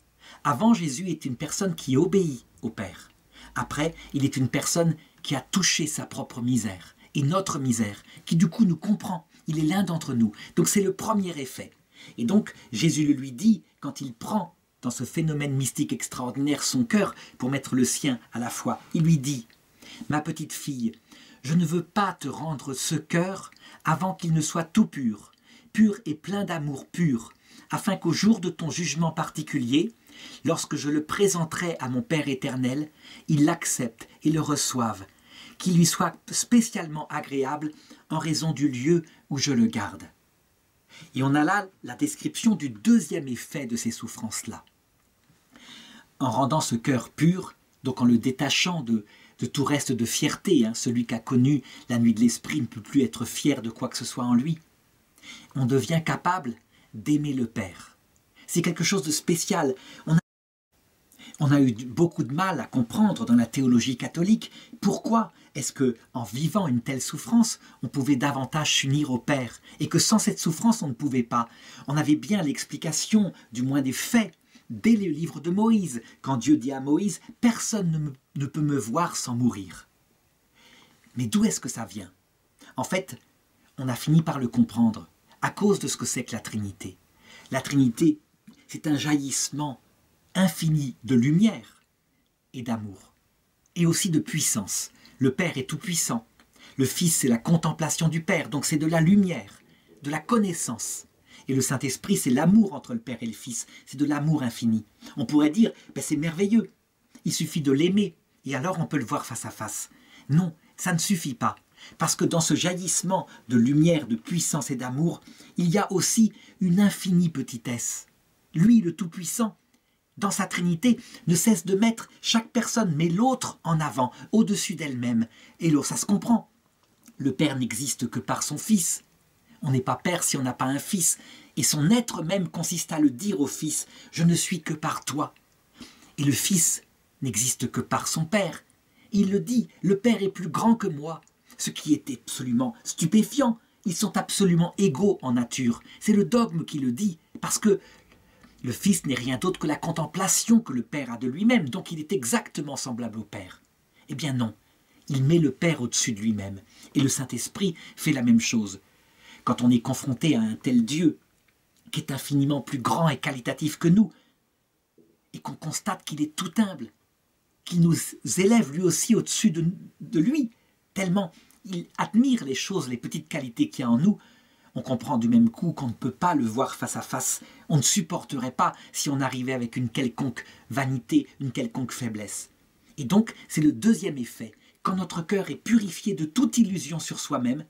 Avant, Jésus est une personne qui obéit au Père. Après, il est une personne qui a touché sa propre misère et notre misère, qui du coup nous comprend. Il est l'un d'entre nous. Donc c'est le premier effet. Et donc Jésus le lui dit quand il prend dans ce phénomène mystique extraordinaire son cœur pour mettre le sien à la fois. Il lui dit « Ma petite fille, je ne veux pas te rendre ce cœur avant qu'il ne soit tout pur, pur et plein d'amour pur, afin qu'au jour de ton jugement particulier, lorsque je le présenterai à mon Père éternel, il l'accepte et le reçoive, qu'il lui soit spécialement agréable en raison du lieu où je le garde. » Et on a là la description du deuxième effet de ces souffrances-là. En rendant ce cœur pur, donc en le détachant de, de tout reste de fierté, hein, celui qui a connu la nuit de l'esprit ne peut plus être fier de quoi que ce soit en lui, on devient capable d'aimer le Père. C'est quelque chose de spécial. On a, on a eu beaucoup de mal à comprendre dans la théologie catholique pourquoi est-ce qu'en vivant une telle souffrance, on pouvait davantage s'unir au Père et que sans cette souffrance, on ne pouvait pas. On avait bien l'explication, du moins des faits, dès le livre de Moïse, quand Dieu dit à Moïse « Personne ne, me, ne peut me voir sans mourir ». Mais d'où est-ce que ça vient? En fait, on a fini par le comprendre à cause de ce que c'est que la Trinité. La Trinité, c'est un jaillissement infini de lumière et d'amour, et aussi de puissance. Le Père est tout-puissant. Le Fils, c'est la contemplation du Père, donc c'est de la lumière, de la connaissance. Et le Saint-Esprit, c'est l'amour entre le Père et le Fils, c'est de l'amour infini. On pourrait dire, ben c'est merveilleux, il suffit de l'aimer, et alors on peut le voir face à face. Non, ça ne suffit pas. Parce que dans ce jaillissement de lumière, de puissance et d'amour, il y a aussi une infinie petitesse. Lui, le Tout-Puissant, dans sa Trinité, ne cesse de mettre chaque personne, mais l'autre en avant, au-dessus d'elle-même. Et l'autre, ça se comprend. Le Père n'existe que par son Fils. On n'est pas Père si on n'a pas un Fils. Et son être même consiste à le dire au Fils, « Je ne suis que par toi ». Et le Fils n'existe que par son Père. Il le dit, « Le Père est plus grand que moi ». Ce qui est absolument stupéfiant. Ils sont absolument égaux en nature. C'est le dogme qui le dit, parce que le Fils n'est rien d'autre que la contemplation que le Père a de lui-même, donc il est exactement semblable au Père. Eh bien non, il met le Père au-dessus de lui-même, et le Saint-Esprit fait la même chose. Quand on est confronté à un tel Dieu, qui est infiniment plus grand et qualitatif que nous, et qu'on constate qu'il est tout humble, qu'il nous élève lui aussi au-dessus de, de lui, tellement il admire les choses, les petites qualités qu'il y a en nous, on comprend du même coup qu'on ne peut pas le voir face à face. On ne supporterait pas si on arrivait avec une quelconque vanité, une quelconque faiblesse. Et donc, c'est le deuxième effet. Quand notre cœur est purifié de toute illusion sur soi-même,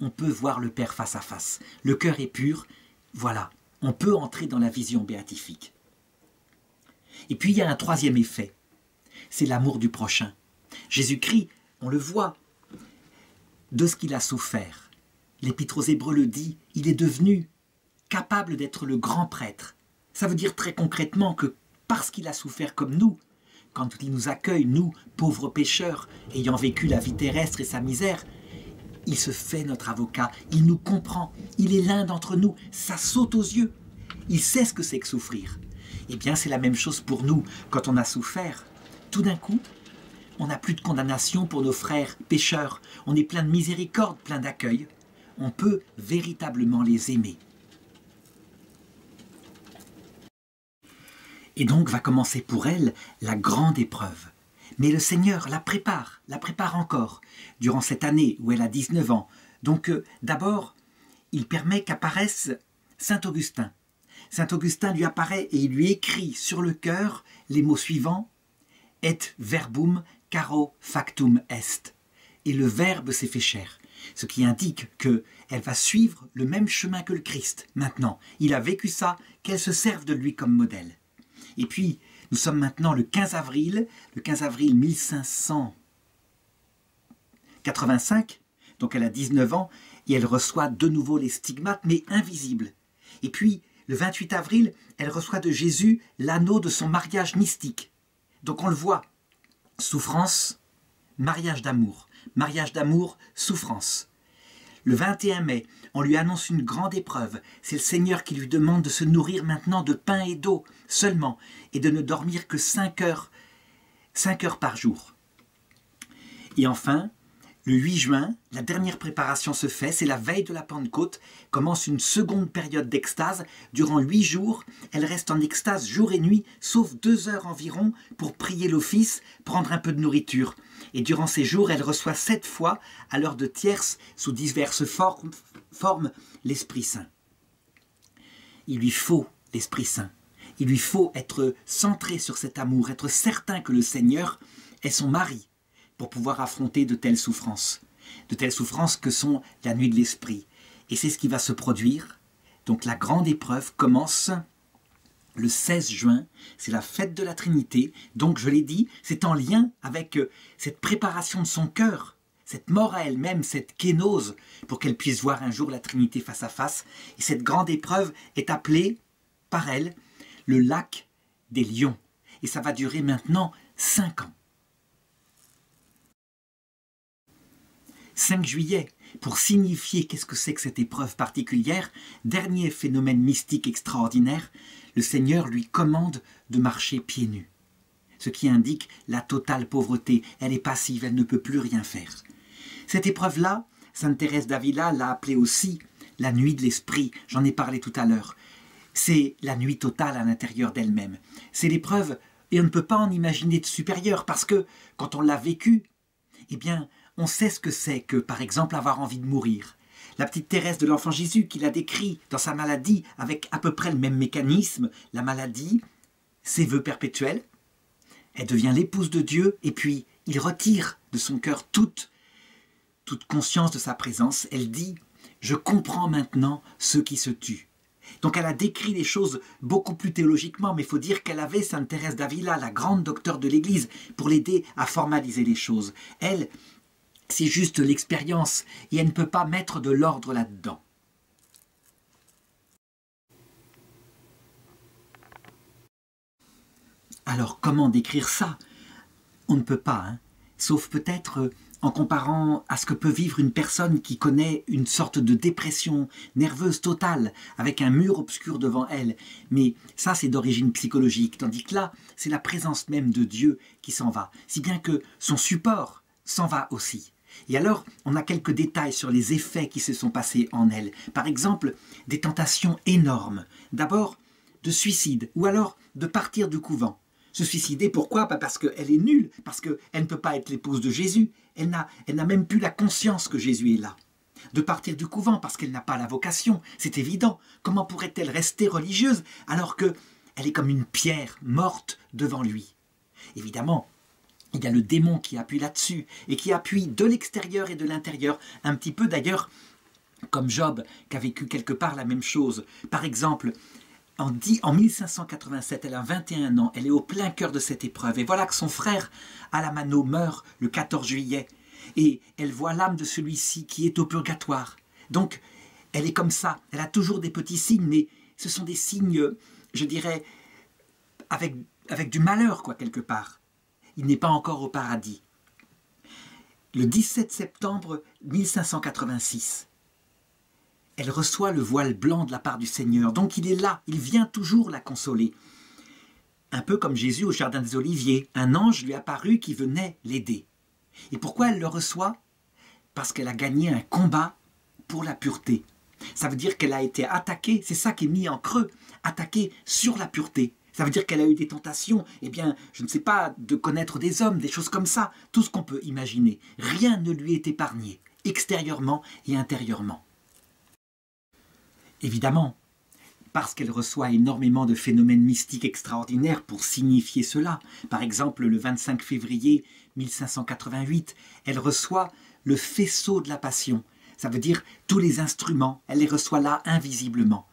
on peut voir le Père face à face. Le cœur est pur, voilà, on peut entrer dans la vision béatifique. Et puis, il y a un troisième effet, c'est l'amour du prochain. Jésus-Christ, on le voit, de ce qu'il a souffert. L'Épître aux Hébreux le dit, il est devenu capable d'être le grand prêtre. Ça veut dire très concrètement que parce qu'il a souffert comme nous, quand il nous accueille, nous, pauvres pécheurs, ayant vécu la vie terrestre et sa misère, il se fait notre avocat, il nous comprend, il est l'un d'entre nous, ça saute aux yeux. Il sait ce que c'est que souffrir. Eh bien, c'est la même chose pour nous. Quand on a souffert, tout d'un coup, on n'a plus de condamnation pour nos frères pécheurs. On est plein de miséricorde, plein d'accueil. On peut véritablement les aimer. Et donc va commencer pour elle la grande épreuve. Mais le Seigneur la prépare, la prépare encore, durant cette année où elle a dix-neuf ans. Donc euh, d'abord, il permet qu'apparaisse Saint Augustin. Saint Augustin lui apparaît et il lui écrit sur le cœur les mots suivants « Et verbum caro factum est » et le Verbe s'est fait chair, ce qui indique qu'elle va suivre le même chemin que le Christ. Maintenant, il a vécu ça, qu'elle se serve de lui comme modèle. Et puis, nous sommes maintenant le quinze avril, le quinze avril mille cinq cent quatre-vingt-cinq, donc elle a dix-neuf ans, et elle reçoit de nouveau les stigmates, mais invisibles. Et puis, le vingt-huit avril, elle reçoit de Jésus l'anneau de son mariage mystique. Donc on le voit, souffrance, mariage d'amour, mariage d'amour, souffrance. Le vingt et un mai, on lui annonce une grande épreuve. C'est le Seigneur qui lui demande de se nourrir maintenant de pain et d'eau seulement, et de ne dormir que cinq heures, cinq heures par jour. Et enfin, le huit juin, la dernière préparation se fait, c'est la veille de la Pentecôte, commence une seconde période d'extase. Durant huit jours, elle reste en extase jour et nuit, sauf deux heures environ, pour prier l'office, prendre un peu de nourriture. Et durant ces jours, elle reçoit sept fois, à l'heure de tierce, sous diverses formes, formes l'Esprit Saint. Il lui faut l'Esprit Saint. Il lui faut être centré sur cet amour, être certain que le Seigneur est son mari, pour pouvoir affronter de telles souffrances, de telles souffrances que sont la nuit de l'esprit. Et c'est ce qui va se produire. Donc la grande épreuve commence le seize juin, c'est la fête de la Trinité. Donc je l'ai dit, c'est en lien avec cette préparation de son cœur, cette mort à elle-même, cette kénose, pour qu'elle puisse voir un jour la Trinité face à face. Et cette grande épreuve est appelée, par elle, le lac des lions. Et ça va durer maintenant cinq ans. cinq juillet, pour signifier qu'est-ce que c'est que cette épreuve particulière, dernier phénomène mystique extraordinaire, le Seigneur lui commande de marcher pieds nus, ce qui indique la totale pauvreté. Elle est passive, elle ne peut plus rien faire. Cette épreuve-là, Sainte Thérèse d'Avila l'a appelée aussi la nuit de l'esprit, j'en ai parlé tout à l'heure. C'est la nuit totale à l'intérieur d'elle-même. C'est l'épreuve, et on ne peut pas en imaginer de supérieure, parce que quand on l'a vécue, eh bien, on sait ce que c'est que, par exemple, avoir envie de mourir. La petite Thérèse de l'Enfant Jésus, qui l'a décrit dans sa maladie avec à peu près le même mécanisme, la maladie, ses vœux perpétuels, elle devient l'épouse de Dieu, et puis il retire de son cœur toute, toute conscience de sa présence. Elle dit « Je comprends maintenant ceux qui se tuent ». Donc elle a décrit les choses beaucoup plus théologiquement, mais il faut dire qu'elle avait Sainte Thérèse d'Avila, la grande docteure de l'Église, pour l'aider à formaliser les choses. Elle... c'est juste l'expérience, et elle ne peut pas mettre de l'ordre là-dedans. Alors, comment décrire ça? On ne peut pas, hein, sauf peut-être en comparant à ce que peut vivre une personne qui connaît une sorte de dépression nerveuse totale, avec un mur obscur devant elle. Mais ça, c'est d'origine psychologique, tandis que là, c'est la présence même de Dieu qui s'en va, si bien que son support s'en va aussi. Et alors, on a quelques détails sur les effets qui se sont passés en elle. Par exemple, des tentations énormes. D'abord, de suicide, ou alors de partir du couvent. Se suicider, pourquoi? Bah parce qu'elle est nulle, parce qu'elle ne peut pas être l'épouse de Jésus. Elle n'a elle n'a même plus la conscience que Jésus est là. De partir du couvent, parce qu'elle n'a pas la vocation. C'est évident. Comment pourrait-elle rester religieuse, alors qu'elle est comme une pierre morte devant lui? Évidemment, il y a le démon qui appuie là-dessus, et qui appuie de l'extérieur et de l'intérieur, un petit peu d'ailleurs comme Job, qui a vécu quelque part la même chose. Par exemple, en mille cinq cent quatre-vingt-sept, elle a vingt et un ans, elle est au plein cœur de cette épreuve, et voilà que son frère Alamano meurt le quatorze juillet, et elle voit l'âme de celui-ci qui est au purgatoire. Donc, elle est comme ça, elle a toujours des petits signes, mais ce sont des signes, je dirais, avec, avec du malheur, quoi, quelque part. Il n'est pas encore au paradis. Le dix-sept septembre mille cinq cent quatre-vingt-six, elle reçoit le voile blanc de la part du Seigneur. Donc il est là, il vient toujours la consoler. Un peu comme Jésus au Jardin des Oliviers, un ange lui apparut qui venait l'aider. Et pourquoi elle le reçoit? Parce qu'elle a gagné un combat pour la pureté. Ça veut dire qu'elle a été attaquée, c'est ça qui est mis en creux, attaquée sur la pureté. Ça veut dire qu'elle a eu des tentations, eh bien, je ne sais pas, de connaître des hommes, des choses comme ça, tout ce qu'on peut imaginer. Rien ne lui est épargné, extérieurement et intérieurement. Évidemment, parce qu'elle reçoit énormément de phénomènes mystiques extraordinaires pour signifier cela. Par exemple, le vingt-cinq février mille cinq cent quatre-vingt-huit, elle reçoit le faisceau de la Passion. Ça veut dire tous les instruments, elle les reçoit là invisiblement.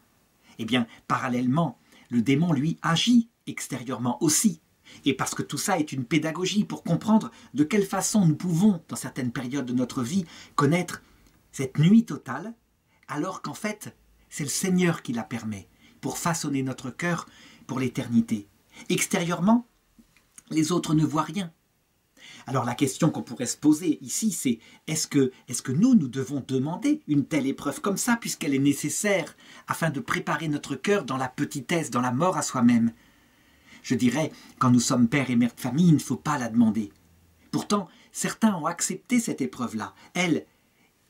Eh bien, parallèlement, le démon, lui, agit extérieurement aussi. Et parce que tout ça est une pédagogie pour comprendre de quelle façon nous pouvons, dans certaines périodes de notre vie, connaître cette nuit totale, alors qu'en fait, c'est le Seigneur qui la permet, pour façonner notre cœur pour l'éternité. Extérieurement, les autres ne voient rien. Alors la question qu'on pourrait se poser ici, c'est est-ce que, est-ce que nous, nous devons demander une telle épreuve comme ça, puisqu'elle est nécessaire, afin de préparer notre cœur dans la petitesse, dans la mort à soi-même? Je dirais, quand nous sommes père et mère de famille, il ne faut pas la demander. Pourtant, certains ont accepté cette épreuve-là. Elle,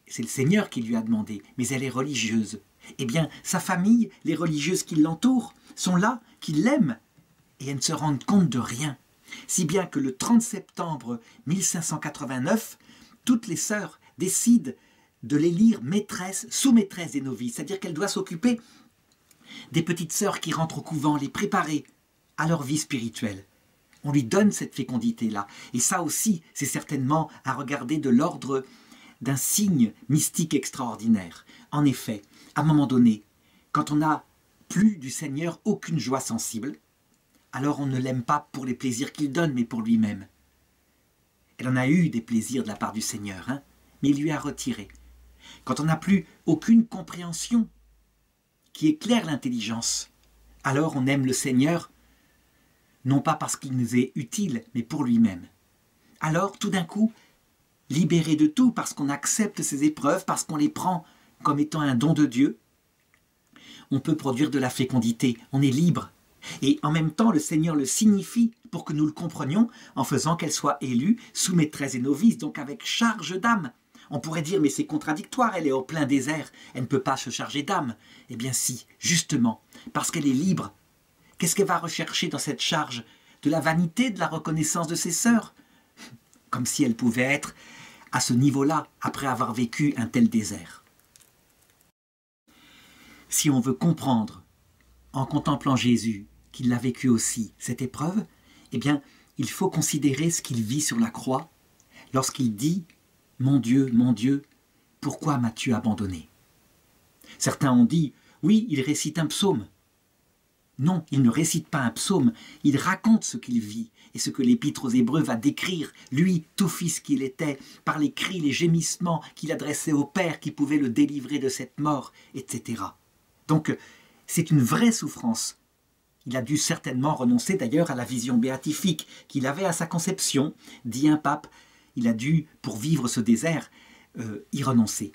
c'est le Seigneur qui lui a demandé, mais elle est religieuse. Eh bien, sa famille, les religieuses qui l'entourent, sont là, qui l'aiment, et elles ne se rendent compte de rien. Si bien que le trente septembre mille cinq cent quatre-vingt-neuf, toutes les sœurs décident de l'élire maîtresse, sous-maîtresse des novices, c'est-à-dire qu'elle doit s'occuper des petites sœurs qui rentrent au couvent, les préparer à leur vie spirituelle. On lui donne cette fécondité-là. Et ça aussi, c'est certainement à regarder de l'ordre d'un signe mystique extraordinaire. En effet, à un moment donné, quand on n'a plus du Seigneur aucune joie sensible, alors on ne l'aime pas pour les plaisirs qu'il donne, mais pour lui-même. Elle en a eu des plaisirs de la part du Seigneur, hein, mais il lui a retiré. Quand on n'a plus aucune compréhension qui éclaire l'intelligence, alors on aime le Seigneur, non pas parce qu'il nous est utile, mais pour lui-même. Alors, tout d'un coup, libéré de tout, parce qu'on accepte ces épreuves, parce qu'on les prend comme étant un don de Dieu, on peut produire de la fécondité, on est libre. Et en même temps, le Seigneur le signifie pour que nous le comprenions en faisant qu'elle soit élue sous maîtresse et novice, donc avec charge d'âme. On pourrait dire, mais c'est contradictoire, elle est au plein désert, elle ne peut pas se charger d'âme. Eh bien si, justement, parce qu'elle est libre. Qu'est-ce qu'elle va rechercher dans cette charge? De la vanité, de la reconnaissance de ses sœurs? Comme si elle pouvait être à ce niveau-là, après avoir vécu un tel désert. Si on veut comprendre, en contemplant Jésus, qu'il l'a vécu aussi, cette épreuve, eh bien, il faut considérer ce qu'il vit sur la croix lorsqu'il dit « Mon Dieu, mon Dieu, pourquoi m'as-tu abandonné ?» Certains ont dit « Oui, il récite un psaume. » Non, il ne récite pas un psaume, il raconte ce qu'il vit et ce que l'Épître aux Hébreux va décrire, lui, tout fils qu'il était, par les cris, les gémissements qu'il adressait au Père qui pouvait le délivrer de cette mort, et cetera. Donc, c'est une vraie souffrance. Il a dû certainement renoncer d'ailleurs à la vision béatifique qu'il avait à sa conception, dit un pape. Il a dû, pour vivre ce désert, euh, y renoncer.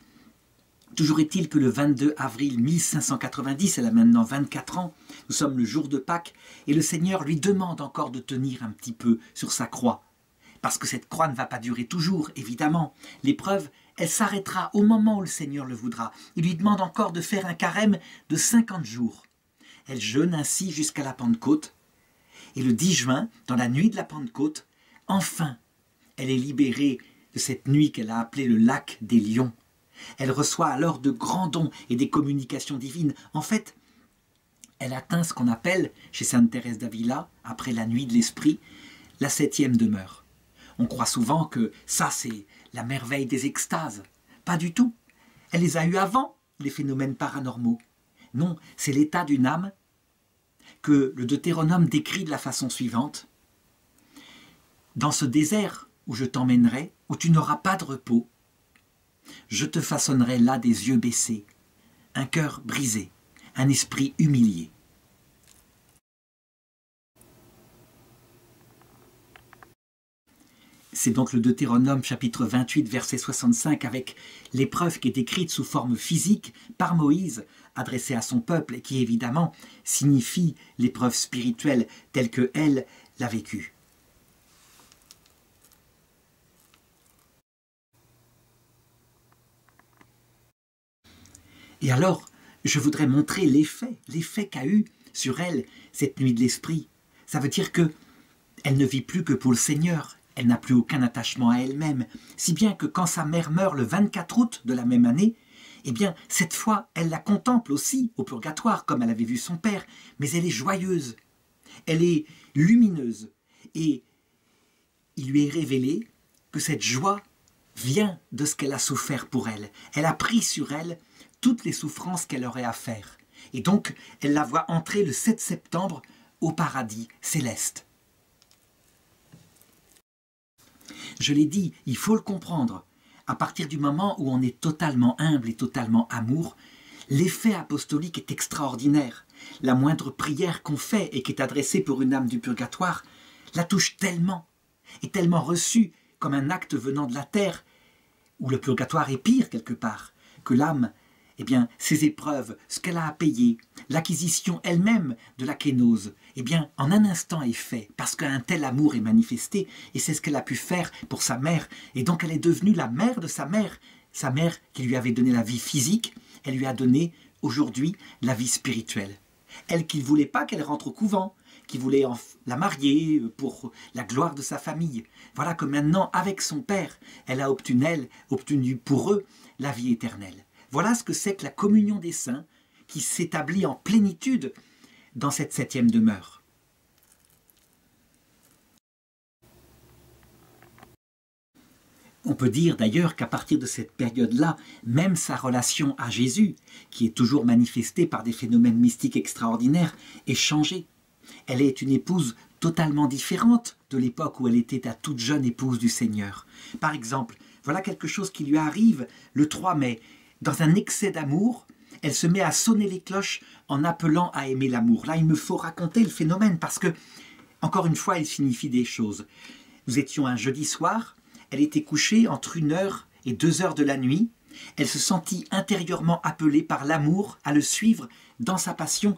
Toujours est-il que le vingt-deux avril mille cinq cent quatre-vingt-dix, elle a maintenant vingt-quatre ans, nous sommes le jour de Pâques, et le Seigneur lui demande encore de tenir un petit peu sur sa croix. Parce que cette croix ne va pas durer toujours, évidemment. L'épreuve, elle s'arrêtera au moment où le Seigneur le voudra. Il lui demande encore de faire un carême de cinquante jours. Elle jeûne ainsi jusqu'à la Pentecôte. Et le dix juin, dans la nuit de la Pentecôte, enfin, elle est libérée de cette nuit qu'elle a appelée le lac des lions. Elle reçoit alors de grands dons et des communications divines. En fait, elle atteint ce qu'on appelle, chez Sainte Thérèse d'Avila, après la nuit de l'esprit, la septième demeure. On croit souvent que ça, c'est la merveille des extases. Pas du tout. Elle les a eues avant, les phénomènes paranormaux. Non, c'est l'état d'une âme que le Deutéronome décrit de la façon suivante. « Dans ce désert où je t'emmènerai, où tu n'auras pas de repos, je te façonnerai là des yeux baissés, un cœur brisé, un esprit humilié. » C'est donc le Deutéronome chapitre vingt-huit, verset soixante-cinq, avec l'épreuve qui est décrite sous forme physique par Moïse, adressée à son peuple, et qui évidemment signifie l'épreuve spirituelle telle que elle l'a vécue. Et alors, je voudrais montrer l'effet, l'effet qu'a eu sur elle cette nuit de l'esprit. Ça veut dire que elle ne vit plus que pour le Seigneur. Elle n'a plus aucun attachement à elle-même, si bien que quand sa mère meurt le vingt-quatre août de la même année, eh bien, cette fois, elle la contemple aussi au purgatoire, comme elle avait vu son père, mais elle est joyeuse, elle est lumineuse. Et il lui est révélé que cette joie vient de ce qu'elle a souffert pour elle. Elle a pris sur elle toutes les souffrances qu'elle aurait à faire. Et donc, elle la voit entrer le sept septembre au paradis céleste. Je l'ai dit, il faut le comprendre. À partir du moment où on est totalement humble et totalement amour, l'effet apostolique est extraordinaire. La moindre prière qu'on fait et qui est adressée pour une âme du purgatoire la touche tellement, est tellement reçue comme un acte venant de la terre, où le purgatoire est pire quelque part, que l'âme, eh bien, ses épreuves, ce qu'elle a à payer, l'acquisition elle-même de la kénose, eh bien, en un instant est fait, parce qu'un tel amour est manifesté, et c'est ce qu'elle a pu faire pour sa mère, et donc elle est devenue la mère de sa mère, sa mère qui lui avait donné la vie physique, elle lui a donné aujourd'hui la vie spirituelle. Elle qui ne voulait pas qu'elle rentre au couvent, qui voulait la marier pour la gloire de sa famille. Voilà que maintenant, avec son père, elle a obtenu, elle, obtenu pour eux la vie éternelle. Voilà ce que c'est que la communion des saints qui s'établit en plénitude dans cette septième demeure. On peut dire d'ailleurs qu'à partir de cette période-là, même sa relation à Jésus, qui est toujours manifestée par des phénomènes mystiques extraordinaires, est changée. Elle est une épouse totalement différente de l'époque où elle était la toute jeune épouse du Seigneur. Par exemple, voilà quelque chose qui lui arrive le trois mai. Dans un excès d'amour, elle se met à sonner les cloches en appelant à aimer l'amour. Là, il me faut raconter le phénomène parce que, encore une fois, elle signifie des choses. Nous étions un jeudi soir, elle était couchée entre une heure et deux heures de la nuit. Elle se sentit intérieurement appelée par l'amour à le suivre dans sa passion.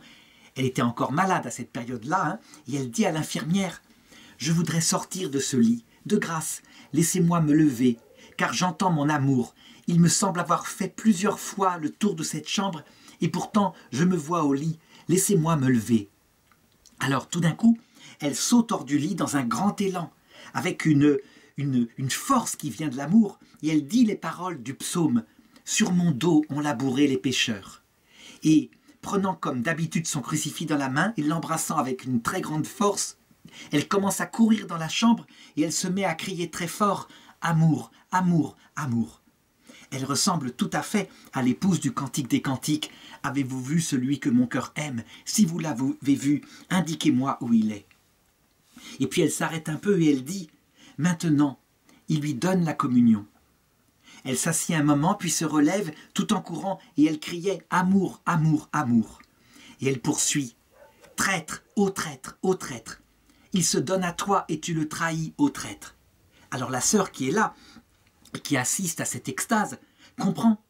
Elle était encore malade à cette période-là, hein, et elle dit à l'infirmière « Je voudrais sortir de ce lit, de grâce, laissez-moi me lever, car j'entends mon amour. Il me semble avoir fait plusieurs fois le tour de cette chambre, et pourtant je me vois au lit, laissez-moi me lever. » Alors tout d'un coup, elle saute hors du lit dans un grand élan, avec une, une, une force qui vient de l'amour, et elle dit les paroles du psaume « Sur mon dos ont labouré les pécheurs. » Et prenant comme d'habitude son crucifix dans la main et l'embrassant avec une très grande force, elle commence à courir dans la chambre et elle se met à crier très fort « Amour, amour, amour ». Elle ressemble tout à fait à l'épouse du Cantique des Cantiques. « Avez-vous vu celui que mon cœur aime? Si vous l'avez vu, indiquez-moi où il est. » Et puis elle s'arrête un peu et elle dit « Maintenant, il lui donne la communion. » Elle s'assit un moment, puis se relève, tout en courant, et elle criait « Amour, amour, amour !» Et elle poursuit « Traître, ô traître, ô traître ! Il se donne à toi et tu le trahis, ô traître !» Alors la sœur qui est là, qui assiste à cette extase, comprend.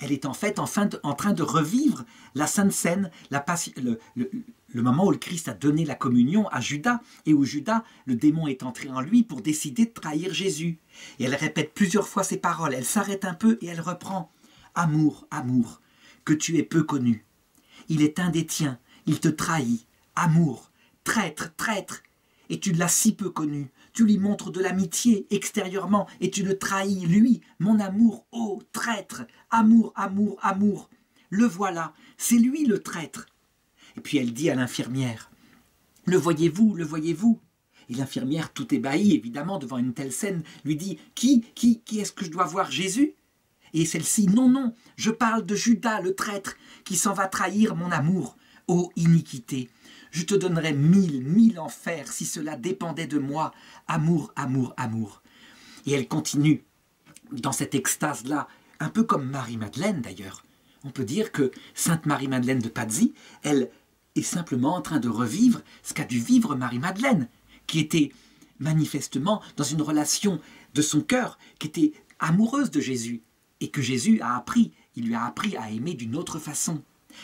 Elle est en fait en, fin de, en train de revivre la Sainte Seine, la passion, le, le, le moment où le Christ a donné la communion à Judas, et où Judas, le démon est entré en lui pour décider de trahir Jésus. Et elle répète plusieurs fois ces paroles, elle s'arrête un peu et elle reprend « Amour, amour, que tu es peu connu. Il est un des tiens, il te trahit. Amour, traître, traître, et tu l'as si peu connu. Tu lui montres de l'amitié extérieurement et tu le trahis, lui, mon amour, ô traître, amour, amour, amour. Le voilà, c'est lui le traître. » Et puis elle dit à l'infirmière « Le voyez-vous, le voyez-vous » Et l'infirmière, tout ébahie, évidemment, devant une telle scène, lui dit « Qui, qui, qui est-ce que je dois voir, Jésus ?» Et celle-ci « Non, non, je parle de Judas, le traître, qui s'en va trahir mon amour. Ô iniquité, je te donnerais mille, mille enfers si cela dépendait de moi. Amour, amour, amour. » Et elle continue dans cette extase-là, un peu comme Marie-Madeleine d'ailleurs. On peut dire que Sainte Marie-Madeleine de Pazzi, elle est simplement en train de revivre ce qu'a dû vivre Marie-Madeleine, qui était manifestement dans une relation de son cœur, qui était amoureuse de Jésus, et que Jésus a appris, il lui a appris à aimer d'une autre façon.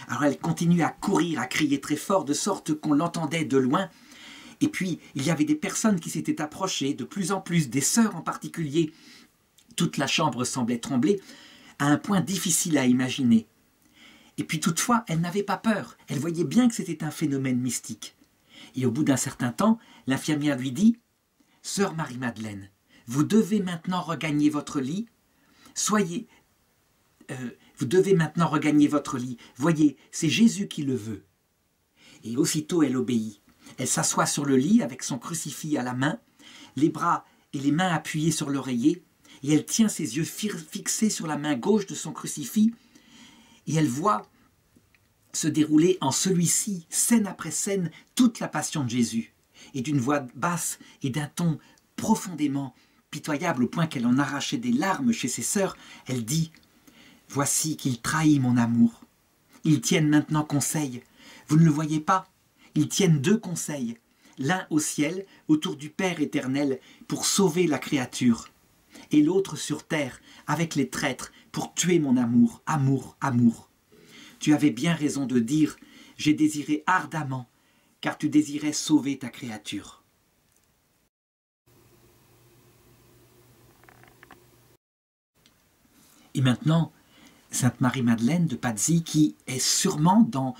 Alors elle continue à courir, à crier très fort, de sorte qu'on l'entendait de loin. Et puis, il y avait des personnes qui s'étaient approchées, de plus en plus, des sœurs en particulier. Toute la chambre semblait trembler, à un point difficile à imaginer. Et puis toutefois, elle n'avait pas peur, elle voyait bien que c'était un phénomène mystique. Et au bout d'un certain temps, l'infirmière lui dit « Sœur Marie-Madeleine, vous devez maintenant regagner votre lit, soyez... Euh, Vous devez maintenant regagner votre lit. Voyez, c'est Jésus qui le veut. » Et aussitôt elle obéit. Elle s'assoit sur le lit avec son crucifix à la main, les bras et les mains appuyés sur l'oreiller, et elle tient ses yeux fixés sur la main gauche de son crucifix, et elle voit se dérouler en celui-ci, scène après scène, toute la passion de Jésus. Et d'une voix basse et d'un ton profondément pitoyable, au point qu'elle en arrachait des larmes chez ses sœurs, elle dit « Voici qu'il trahit mon amour. Ils tiennent maintenant conseil. Vous ne le voyez pas? Ils tiennent deux conseils, l'un au ciel, autour du Père éternel, pour sauver la créature, et l'autre sur terre, avec les traîtres, pour tuer mon amour, amour, amour. Tu avais bien raison de dire, j'ai désiré ardemment, car tu désirais sauver ta créature. » Et maintenant, Sainte Marie-Madeleine de Pazzi, qui est sûrement dans...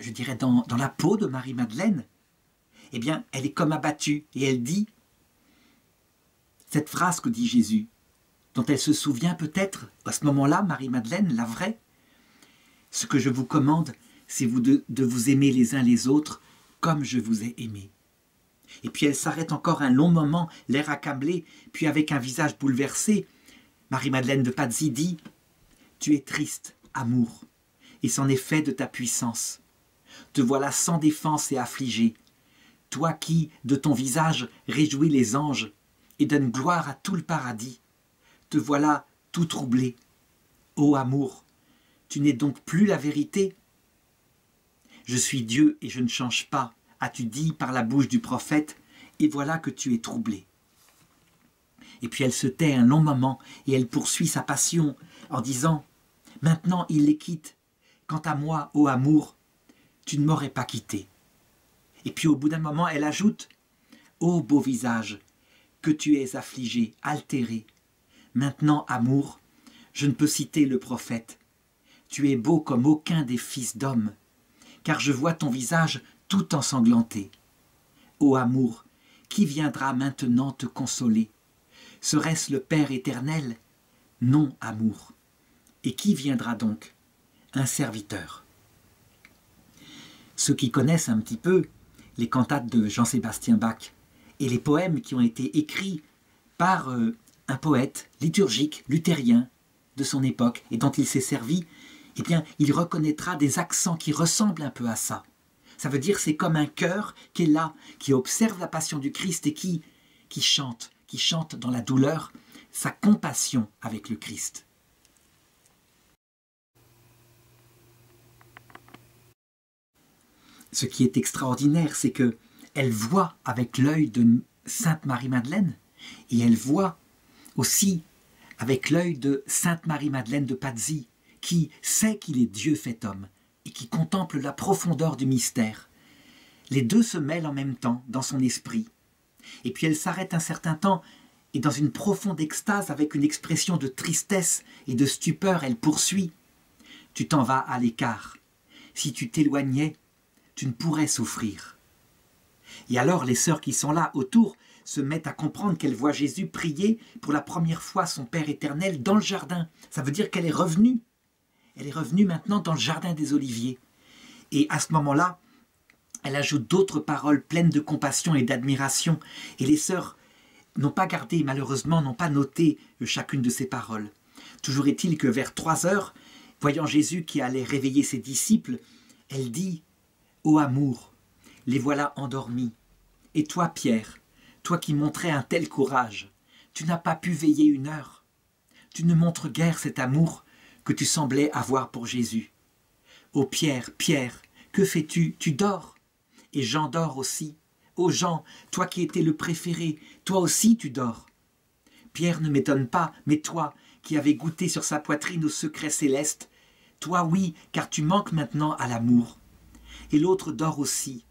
je dirais, dans, dans la peau de Marie-Madeleine, eh bien, elle est comme abattue, et elle dit cette phrase que dit Jésus, dont elle se souvient peut-être, à ce moment-là, Marie-Madeleine, la vraie, « Ce que je vous commande, c'est vous de, de vous aimer les uns les autres, comme je vous ai aimé. » Et puis elle s'arrête encore un long moment, l'air accablé, puis avec un visage bouleversé, Marie-Madeleine de Pazzi dit « Tu es triste, amour, et c'en est fait de ta puissance. » Te voilà sans défense et affligée, toi qui, de ton visage, réjouis les anges et donne gloire à tout le paradis. Te voilà tout troublée. Ô amour, tu n'es donc plus la vérité. Je suis Dieu et je ne change pas, as-tu dit par la bouche du prophète, et voilà que tu es troublée. Et puis elle se tait un long moment et elle poursuit sa passion en disant « Maintenant il les quitte. Quant à moi, ô amour, tu ne m'aurais pas quitté. » Et puis au bout d'un moment, elle ajoute « Ô beau visage, que tu es affligé, altéré. Maintenant, amour, je ne peux citer le prophète. Tu es beau comme aucun des fils d'homme, car je vois ton visage tout ensanglanté. Ô amour, qui viendra maintenant te consoler? Serait-ce le Père éternel? Non, amour. Et qui viendra donc? Un serviteur. » Ceux qui connaissent un petit peu les cantates de Jean-Sébastien Bach et les poèmes qui ont été écrits par euh, un poète liturgique, luthérien, de son époque, et dont il s'est servi, eh bien, il reconnaîtra des accents qui ressemblent un peu à ça. Ça veut dire c'est comme un cœur qui est là, qui observe la passion du Christ et qui, qui chante, qui chante dans la douleur sa compassion avec le Christ. Ce qui est extraordinaire, c'est qu'elle voit avec l'œil de Sainte Marie-Madeleine et elle voit aussi avec l'œil de Sainte Marie-Madeleine de Pazzi, qui sait qu'il est Dieu fait homme et qui contemple la profondeur du mystère. Les deux se mêlent en même temps dans son esprit. Et puis elle s'arrête un certain temps et dans une profonde extase, avec une expression de tristesse et de stupeur, elle poursuit « Tu t'en vas à l'écart. Si tu t'éloignais, tu ne pourrais souffrir. » Et alors les sœurs qui sont là autour se mettent à comprendre qu'elle voit Jésus prier pour la première fois son Père éternel dans le jardin. Ça veut dire qu'elle est revenue. Elle est revenue maintenant dans le jardin des Oliviers. Et à ce moment-là, elle ajoute d'autres paroles pleines de compassion et d'admiration. Et les sœurs n'ont pas gardé, malheureusement, n'ont pas noté chacune de ces paroles. Toujours est-il que vers trois heures, voyant Jésus qui allait réveiller ses disciples, elle dit « Ô amour, les voilà endormis. Et toi, Pierre, toi qui montrais un tel courage, tu n'as pas pu veiller une heure. Tu ne montres guère cet amour que tu semblais avoir pour Jésus. Ô Pierre, Pierre, que fais-tu? Tu dors. Et Jean dort aussi. Ô Jean, toi qui étais le préféré, toi aussi tu dors. Pierre ne m'étonne pas, mais toi qui avais goûté sur sa poitrine au secret céleste, toi oui, car tu manques maintenant à l'amour. Et l'autre dort aussi.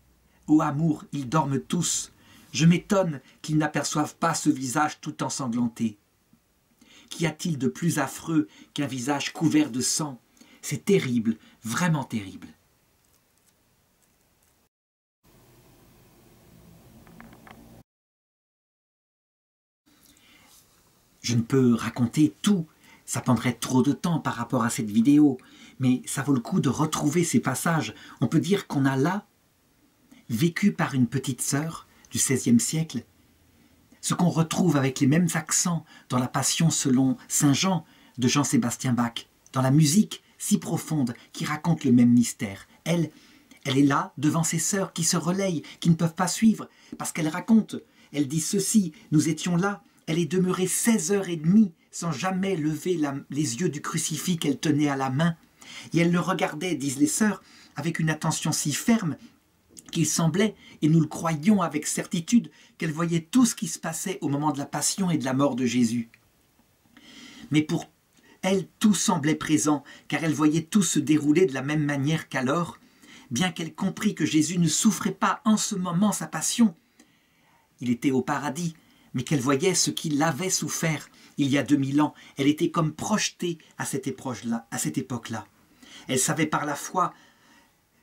Ô amour, ils dorment tous. Je m'étonne qu'ils n'aperçoivent pas ce visage tout ensanglanté. Qu'y a-t-il de plus affreux qu'un visage couvert de sang? C'est terrible, vraiment terrible. » Je ne peux raconter tout Ça prendrait trop de temps par rapport à cette vidéo, mais ça vaut le coup de retrouver ces passages. On peut dire qu'on a là vécu par une petite sœur du seizième siècle, ce qu'on retrouve avec les mêmes accents dans la Passion selon Saint Jean de Jean-Sébastien Bach, dans la musique si profonde qui raconte le même mystère. Elle, elle est là devant ses sœurs qui se relayent, qui ne peuvent pas suivre, parce qu'elle raconte, elle dit ceci, « Nous étions là, elle est demeurée seize heures trente sans jamais lever la, les yeux du crucifix qu'elle tenait à la main. Et elle le regardait, disent les sœurs, avec une attention si ferme, qu'il semblait, et nous le croyions avec certitude, qu'elle voyait tout ce qui se passait au moment de la passion et de la mort de Jésus. Mais pour elle, tout semblait présent, car elle voyait tout se dérouler de la même manière qu'alors, bien qu'elle comprît que Jésus ne souffrait pas en ce moment sa passion. Il était au paradis, mais qu'elle voyait ce qu'il avait souffert il y a deux mille ans. Elle était comme projetée à cette époque-là. Elle savait par la foi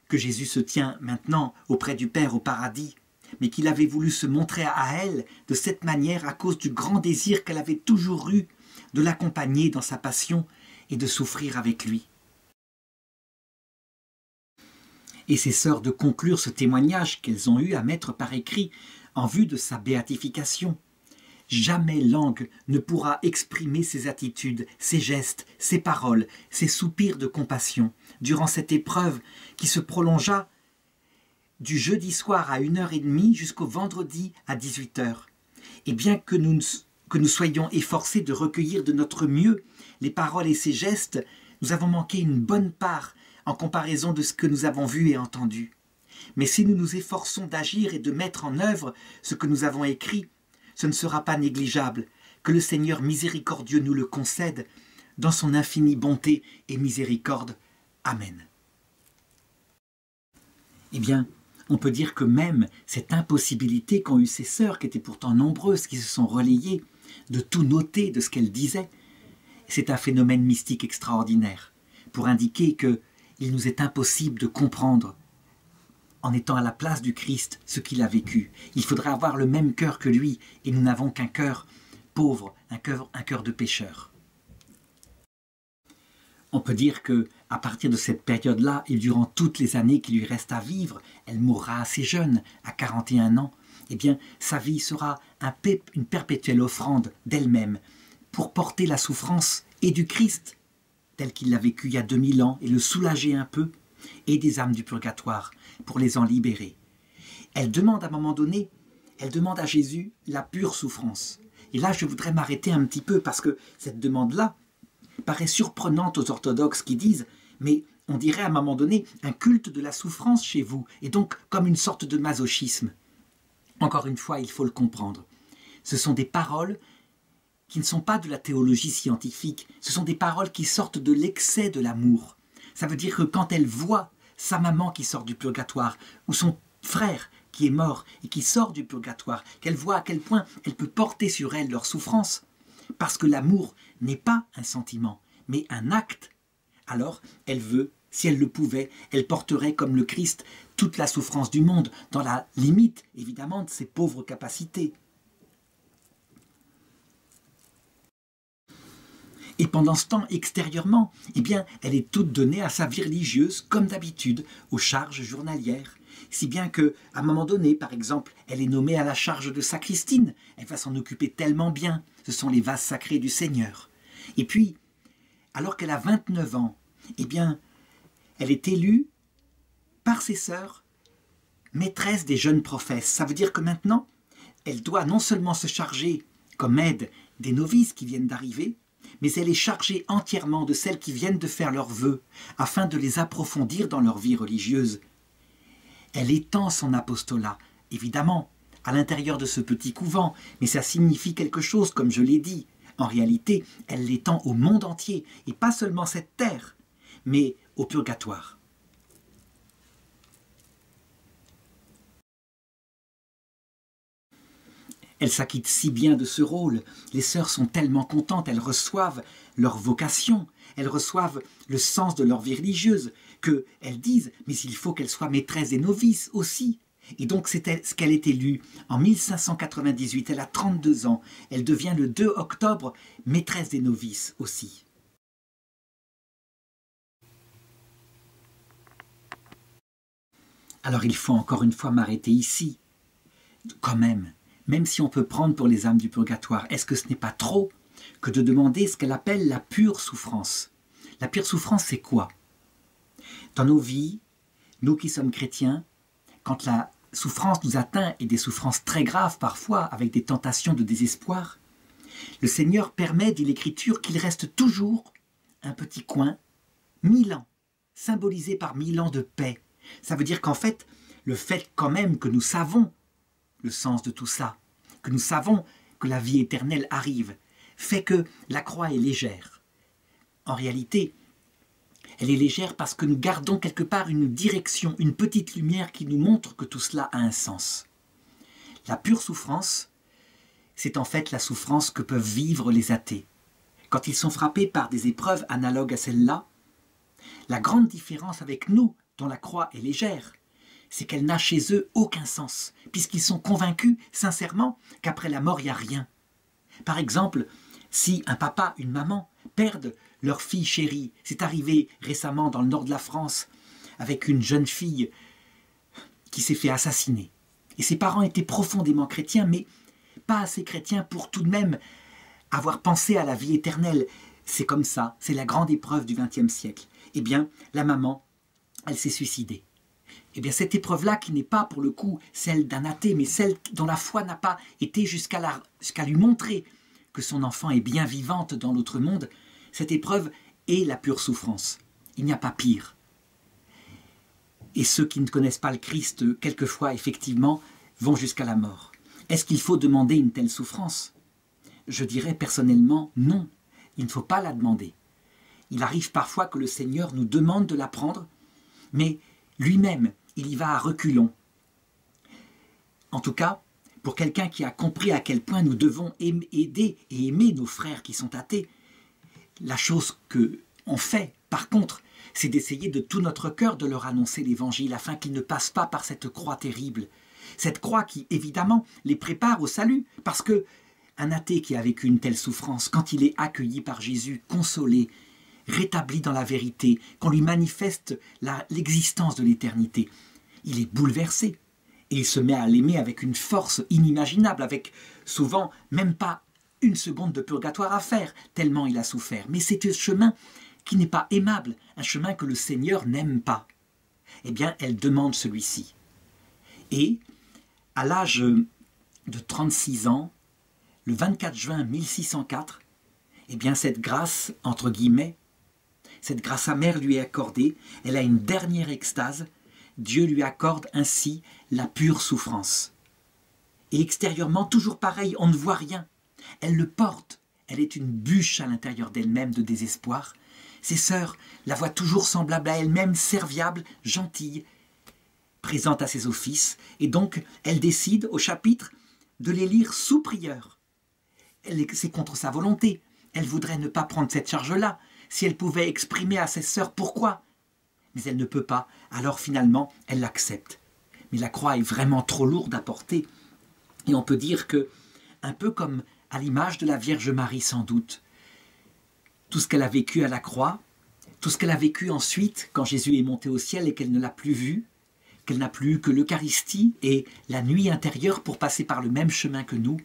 que Jésus se tient maintenant auprès du Père au paradis, mais qu'il avait voulu se montrer à elle de cette manière à cause du grand désir qu'elle avait toujours eu de l'accompagner dans sa passion et de souffrir avec lui. Et ses sœurs de conclure ce témoignage qu'elles ont eu à mettre par écrit en vue de sa béatification. Jamais langue ne pourra exprimer ses attitudes, ses gestes, ses paroles, ses soupirs de compassion durant cette épreuve qui se prolongea du jeudi soir à une heure trente jusqu'au vendredi à dix-huit heures. Et bien que nous, que nous soyons efforcés de recueillir de notre mieux les paroles et ses gestes, nous avons manqué une bonne part en comparaison de ce que nous avons vu et entendu. Mais si nous nous efforçons d'agir et de mettre en œuvre ce que nous avons écrit, ce ne sera pas négligeable, que le Seigneur miséricordieux nous le concède, dans son infinie bonté et miséricorde. Amen. Eh bien, on peut dire que même cette impossibilité qu'ont eue ces sœurs, qui étaient pourtant nombreuses, qui se sont relayées, de tout noter de ce qu'elles disaient, c'est un phénomène mystique extraordinaire, pour indiquer que il nous est impossible de comprendre, en étant à la place du Christ, ce qu'il a vécu. Il faudrait avoir le même cœur que lui, et nous n'avons qu'un cœur pauvre, un cœur, un cœur de pécheur. On peut dire que, à partir de cette période-là, et durant toutes les années qui lui restent à vivre, elle mourra assez jeune, à quarante et un ans, eh bien, sa vie sera un pép, une perpétuelle offrande d'elle-même, pour porter la souffrance et du Christ, tel qu'il l'a vécu il y a deux mille ans, et le soulager un peu, et des âmes du purgatoire, pour les en libérer. Elle demande à un moment donné, elle demande à Jésus la pure souffrance. Et là, je voudrais m'arrêter un petit peu, parce que cette demande-là paraît surprenante aux orthodoxes qui disent « Mais on dirait à un moment donné un culte de la souffrance chez vous, et donc comme une sorte de masochisme. » Encore une fois, il faut le comprendre. Ce sont des paroles qui ne sont pas de la théologie scientifique, ce sont des paroles qui sortent de l'excès de l'amour. Ça veut dire que quand elle voit sa maman qui sort du purgatoire, ou son frère qui est mort et qui sort du purgatoire, qu'elle voit à quel point elle peut porter sur elle leur souffrance, parce que l'amour n'est pas un sentiment, mais un acte, alors elle veut, si elle le pouvait, elle porterait comme le Christ toute la souffrance du monde, dans la limite, évidemment, de ses pauvres capacités. Et pendant ce temps, extérieurement, eh bien, elle est toute donnée à sa vie religieuse, comme d'habitude, aux charges journalières. Si bien qu'à un moment donné, par exemple, elle est nommée à la charge de sacristine. Elle va s'en occuper tellement bien. Ce sont les vases sacrés du Seigneur. Et puis, alors qu'elle a vingt-neuf ans, eh bien, elle est élue par ses sœurs maîtresse des jeunes prophètes. Ça veut dire que maintenant, elle doit non seulement se charger comme aide des novices qui viennent d'arriver, mais elle est chargée entièrement de celles qui viennent de faire leurs vœux, afin de les approfondir dans leur vie religieuse. Elle étend son apostolat, évidemment, à l'intérieur de ce petit couvent, mais ça signifie quelque chose, comme je l'ai dit. En réalité, elle l'étend au monde entier, et pas seulement cette terre, mais au purgatoire. Elle s'acquitte si bien de ce rôle, les sœurs sont tellement contentes, elles reçoivent leur vocation, elles reçoivent le sens de leur vie religieuse, qu'elles disent « mais il faut qu'elle soit maîtresse des novices aussi ». Et donc c'est ce qu'elle est élue. En mille cinq cent quatre-vingt-dix-huit, elle a trente-deux ans, elle devient le deux octobre maîtresse des novices aussi. Alors il faut encore une fois m'arrêter ici. Quand même, même si on peut prendre pour les âmes du purgatoire, est-ce que ce n'est pas trop que de demander ce qu'elle appelle la pure souffrance? La pure souffrance, c'est quoi? Dans nos vies, nous qui sommes chrétiens, quand la souffrance nous atteint, et des souffrances très graves parfois, avec des tentations de désespoir, le Seigneur permet, dit l'Écriture, qu'il reste toujours un petit coin, mille ans, symbolisé par mille ans de paix. Ça veut dire qu'en fait, le fait quand même que nous savons le sens de tout ça, que nous savons que la vie éternelle arrive, fait que la croix est légère. En réalité, elle est légère parce que nous gardons quelque part une direction, une petite lumière qui nous montre que tout cela a un sens. La pure souffrance, c'est en fait la souffrance que peuvent vivre les athées. Quand ils sont frappés par des épreuves analogues à celle-là, la grande différence avec nous, dont la croix est légère, c'est qu'elle n'a chez eux aucun sens, puisqu'ils sont convaincus, sincèrement, qu'après la mort, il n'y a rien. Par exemple, si un papa, une maman, perdent leur fille chérie. C'est arrivé récemment dans le nord de la France avec une jeune fille qui s'est fait assassiner. Et ses parents étaient profondément chrétiens, mais pas assez chrétiens pour tout de même avoir pensé à la vie éternelle. C'est comme ça, c'est la grande épreuve du vingtième siècle. Eh bien, la maman, elle s'est suicidée. Eh bien, cette épreuve-là, qui n'est pas pour le coup celle d'un athée, mais celle dont la foi n'a pas été jusqu'à la, jusqu'à lui montrer que son enfant est bien vivante dans l'autre monde, cette épreuve est la pure souffrance. Il n'y a pas pire. Et ceux qui ne connaissent pas le Christ, quelquefois, effectivement, vont jusqu'à la mort. Est-ce qu'il faut demander une telle souffrance? Je dirais personnellement, non. Il ne faut pas la demander. Il arrive parfois que le Seigneur nous demande de la prendre, mais lui-même, il y va à reculons. En tout cas, pour quelqu'un qui a compris à quel point nous devons aider et aimer nos frères qui sont athées, la chose que on fait, par contre, c'est d'essayer de tout notre cœur de leur annoncer l'Évangile afin qu'ils ne passent pas par cette croix terrible. Cette croix qui, évidemment, les prépare au salut, parce que un athée qui a vécu une telle souffrance, quand il est accueilli par Jésus, consolé, rétabli dans la vérité, qu'on lui manifeste l'existence de l'éternité, il est bouleversé. Et il se met à l'aimer avec une force inimaginable, avec souvent même pas une seconde de purgatoire à faire, tellement il a souffert. Mais c'est un chemin qui n'est pas aimable, un chemin que le Seigneur n'aime pas. Eh bien, elle demande celui-ci. Et, à l'âge de trente-six ans, le vingt-quatre juin mille six cent quatre, eh bien, cette grâce, entre guillemets, cette grâce amère lui est accordée, elle a une dernière extase, Dieu lui accorde ainsi la pure souffrance. Et extérieurement, toujours pareil, on ne voit rien. Elle le porte. Elle est une bûche à l'intérieur d'elle-même de désespoir. Ses sœurs la voient toujours semblable à elle-même, serviable, gentille, présente à ses offices. Et donc, elle décide, au chapitre, de l'élire sous-prieur. C'est contre sa volonté. Elle voudrait ne pas prendre cette charge-là. Si elle pouvait exprimer à ses sœurs pourquoi, mais elle ne peut pas, alors finalement, elle l'accepte. Mais la croix est vraiment trop lourde à porter. Et on peut dire que, un peu comme à l'image de la Vierge Marie sans doute, tout ce qu'elle a vécu à la croix, tout ce qu'elle a vécu ensuite, quand Jésus est monté au ciel et qu'elle ne l'a plus vu, qu'elle n'a plus eu que l'Eucharistie et la nuit intérieure pour passer par le même chemin que nous,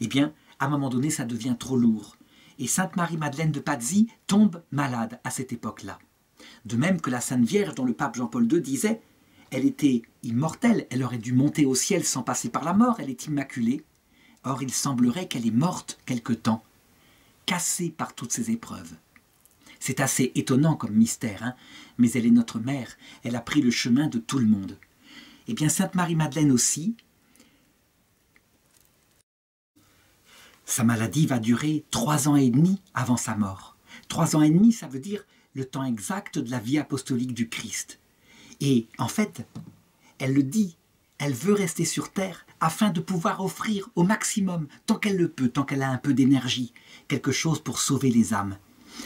eh bien, à un moment donné, ça devient trop lourd. Et Sainte Marie-Madeleine de Pazzi tombe malade à cette époque-là. De même que la Sainte Vierge dont le pape Jean-Paul deux disait « Elle était immortelle, elle aurait dû monter au ciel sans passer par la mort, elle est immaculée. » Or, il semblerait qu'elle est morte quelque temps, cassée par toutes ces épreuves. C'est assez étonnant comme mystère, hein, mais elle est notre mère, elle a pris le chemin de tout le monde. Eh bien, Sainte Marie-Madeleine aussi, sa maladie va durer trois ans et demi avant sa mort. Trois ans et demi, ça veut dire le temps exact de la vie apostolique du Christ. Et en fait, elle le dit, elle veut rester sur terre afin de pouvoir offrir au maximum, tant qu'elle le peut, tant qu'elle a un peu d'énergie, quelque chose pour sauver les âmes.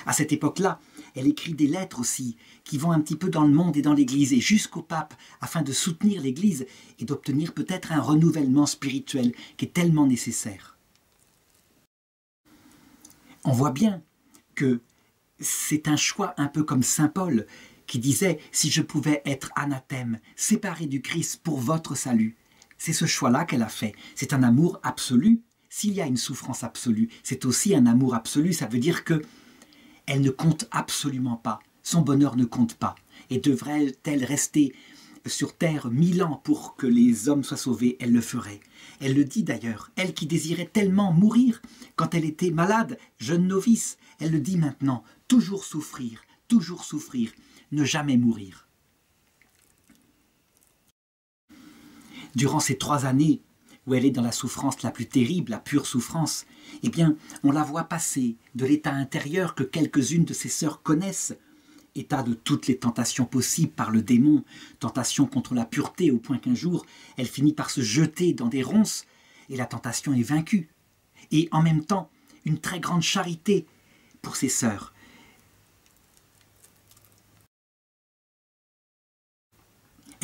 À cette époque-là, elle écrit des lettres aussi, qui vont un petit peu dans le monde et dans l'Église, et jusqu'au pape, afin de soutenir l'Église et d'obtenir peut-être un renouvellement spirituel qui est tellement nécessaire. On voit bien que c'est un choix un peu comme Saint Paul qui disait « si je pouvais être anathème, séparé du Christ pour votre salut », c'est ce choix-là qu'elle a fait. C'est un amour absolu. S'il y a une souffrance absolue, c'est aussi un amour absolu. Ça veut dire que elle ne compte absolument pas. Son bonheur ne compte pas. Et devrait-elle rester sur terre mille ans pour que les hommes soient sauvés, elle le ferait. Elle le dit d'ailleurs, elle qui désirait tellement mourir quand elle était malade, jeune novice, elle le dit maintenant, toujours souffrir, toujours souffrir, ne jamais mourir. Durant ces trois années où elle est dans la souffrance la plus terrible, la pure souffrance, eh bien, on la voit passer de l'état intérieur que quelques-unes de ses sœurs connaissent, état de toutes les tentations possibles par le démon, tentation contre la pureté au point qu'un jour, elle finit par se jeter dans des ronces et la tentation est vaincue. Et en même temps, une très grande charité pour ses sœurs.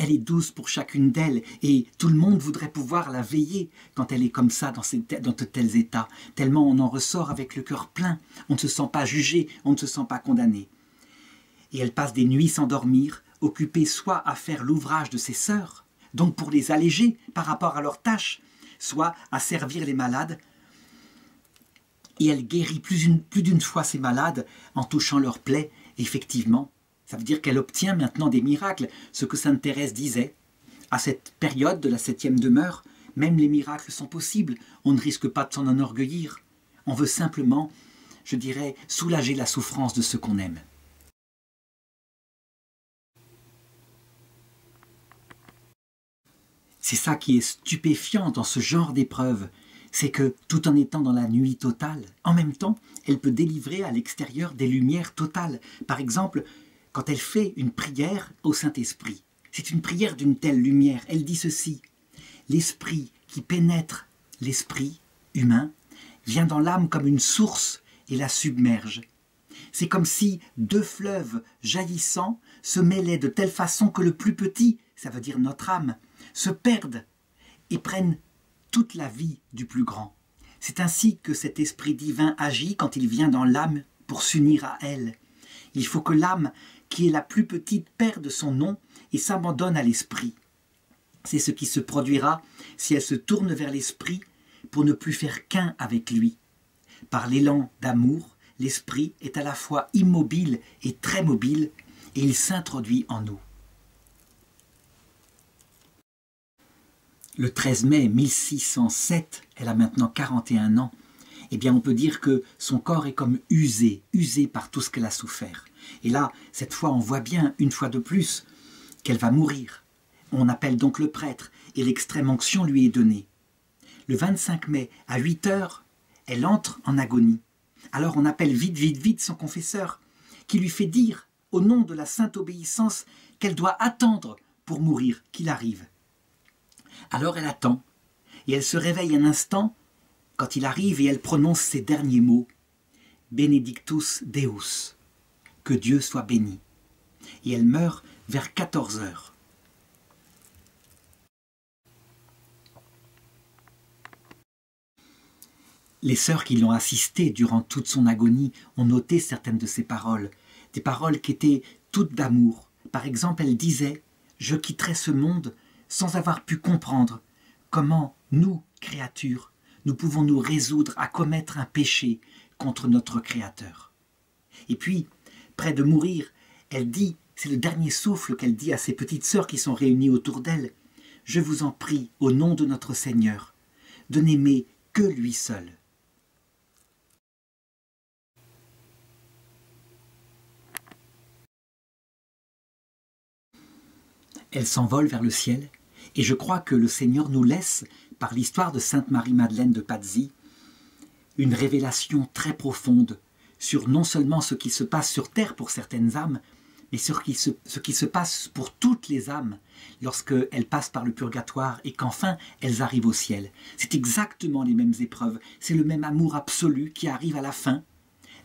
Elle est douce pour chacune d'elles et tout le monde voudrait pouvoir la veiller quand elle est comme ça dans, ces, dans de tels états. Tellement on en ressort avec le cœur plein, on ne se sent pas jugé, on ne se sent pas condamné. Et elle passe des nuits sans dormir, occupée soit à faire l'ouvrage de ses sœurs, donc pour les alléger par rapport à leurs tâches, soit à servir les malades. Et elle guérit plus d'une fois ces malades en touchant leurs plaies, effectivement. Ça veut dire qu'elle obtient maintenant des miracles, ce que Sainte Thérèse disait. À cette période de la septième demeure, même les miracles sont possibles, on ne risque pas de s'en enorgueillir. On veut simplement, je dirais, soulager la souffrance de ceux qu'on aime. C'est ça qui est stupéfiant dans ce genre d'épreuve, c'est que tout en étant dans la nuit totale, en même temps, elle peut délivrer à l'extérieur des lumières totales. Par exemple, quand elle fait une prière au Saint-Esprit, c'est une prière d'une telle lumière. Elle dit ceci, « L'Esprit qui pénètre l'Esprit humain vient dans l'âme comme une source et la submerge. C'est comme si deux fleuves jaillissants se mêlaient de telle façon que le plus petit, ça veut dire notre âme, se perdent et prennent toute la vie du plus grand. C'est ainsi que cet esprit divin agit quand il vient dans l'âme pour s'unir à elle. Il faut que l'âme, qui est la plus petite, perde son nom et s'abandonne à l'esprit. C'est ce qui se produira si elle se tourne vers l'esprit pour ne plus faire qu'un avec lui. Par l'élan d'amour, l'esprit est à la fois immobile et très mobile et il s'introduit en nous. » Le treize mai mille six cent sept, elle a maintenant quarante et un ans, eh bien on peut dire que son corps est comme usé, usé par tout ce qu'elle a souffert. Et là, cette fois, on voit bien, une fois de plus, qu'elle va mourir. On appelle donc le prêtre et l'extrême onction lui est donnée. Le vingt-cinq mai, à huit heures, elle entre en agonie. Alors on appelle vite, vite, vite son confesseur, qui lui fait dire, au nom de la sainte obéissance, qu'elle doit attendre pour mourir, qu'il arrive. Alors elle attend, et elle se réveille un instant, quand il arrive et elle prononce ces derniers mots, « Benedictus Deus », que Dieu soit béni. Et elle meurt vers quatorze heures. Les sœurs qui l'ont assistée durant toute son agonie ont noté certaines de ses paroles, des paroles qui étaient toutes d'amour. Par exemple, elle disait « Je quitterai ce monde » sans avoir pu comprendre comment nous, créatures, nous pouvons nous résoudre à commettre un péché contre notre Créateur. Et puis, près de mourir, elle dit, c'est le dernier souffle qu'elle dit à ses petites sœurs qui sont réunies autour d'elle, « Je vous en prie, au nom de notre Seigneur, de n'aimer que lui seul. » Elle s'envole vers le ciel. Et je crois que le Seigneur nous laisse, par l'histoire de Sainte Marie-Madeleine de Pazzi, une révélation très profonde sur non seulement ce qui se passe sur terre pour certaines âmes, mais sur ce qui se passe pour toutes les âmes lorsqu'elles passent par le purgatoire et qu'enfin elles arrivent au ciel. C'est exactement les mêmes épreuves, c'est le même amour absolu qui arrive à la fin,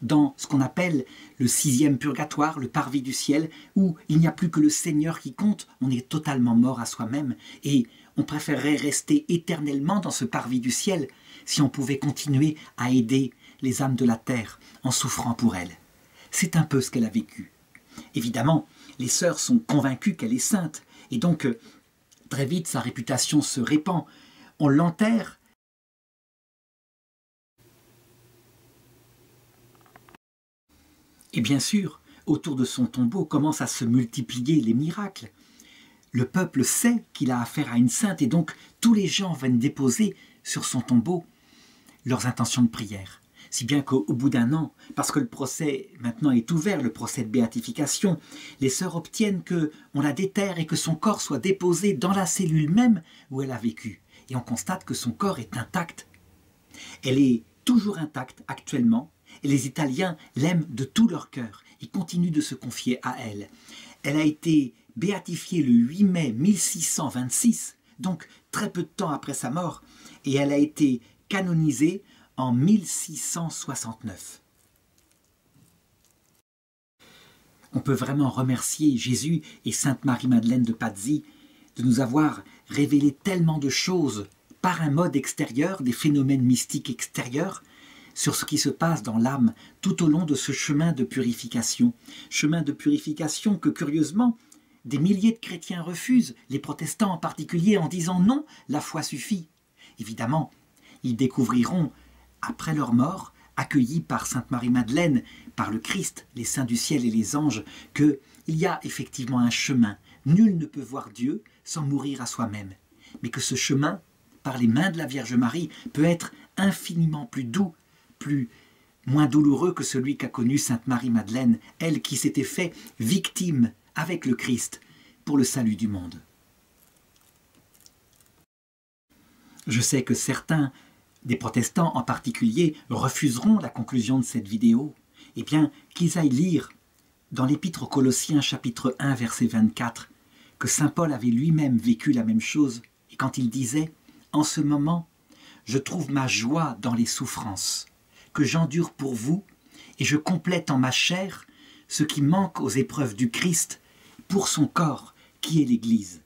dans ce qu'on appelle le sixième purgatoire, le parvis du ciel, où il n'y a plus que le Seigneur qui compte, on est totalement mort à soi-même, et on préférerait rester éternellement dans ce parvis du ciel si on pouvait continuer à aider les âmes de la terre en souffrant pour elles. C'est un peu ce qu'elle a vécu. Évidemment, les sœurs sont convaincues qu'elle est sainte, et donc très vite sa réputation se répand. On l'enterre. Et bien sûr, autour de son tombeau commencent à se multiplier les miracles. Le peuple sait qu'il a affaire à une sainte et donc tous les gens viennent déposer sur son tombeau leurs intentions de prière. Si bien qu'au bout d'un an, parce que le procès maintenant est ouvert, le procès de béatification, les sœurs obtiennent qu'on la déterre et que son corps soit déposé dans la cellule même où elle a vécu. Et on constate que son corps est intact. Elle est toujours intacte actuellement et les Italiens l'aiment de tout leur cœur. Ils continuent de se confier à elle. Elle a été béatifiée le huit mai mille six cent vingt-six, donc très peu de temps après sa mort, et elle a été canonisée en mille six cent soixante-neuf. On peut vraiment remercier Jésus et Sainte Marie-Madeleine de Pazzi de nous avoir révélé tellement de choses par un mode extérieur, des phénomènes mystiques extérieurs, sur ce qui se passe dans l'âme tout au long de ce chemin de purification. Chemin de purification que, curieusement, des milliers de chrétiens refusent, les protestants en particulier, en disant « non, la foi suffit ». Évidemment, ils découvriront, après leur mort, accueillis par Sainte Marie-Madeleine, par le Christ, les saints du ciel et les anges, qu'il y a effectivement un chemin. Nul ne peut voir Dieu sans mourir à soi-même. Mais que ce chemin, par les mains de la Vierge Marie, peut être infiniment plus doux, plus moins douloureux que celui qu'a connu Sainte Marie-Madeleine, elle qui s'était fait victime avec le Christ pour le salut du monde. Je sais que certains, des protestants en particulier, refuseront la conclusion de cette vidéo. Eh bien, qu'ils aillent lire dans l'Épître aux Colossiens chapitre un verset vingt-quatre que saint Paul avait lui-même vécu la même chose et quand il disait « En ce moment, je trouve ma joie dans les souffrances » que j'endure pour vous, et je complète en ma chair ce qui manque aux épreuves du Christ pour son corps, qui est l'Église.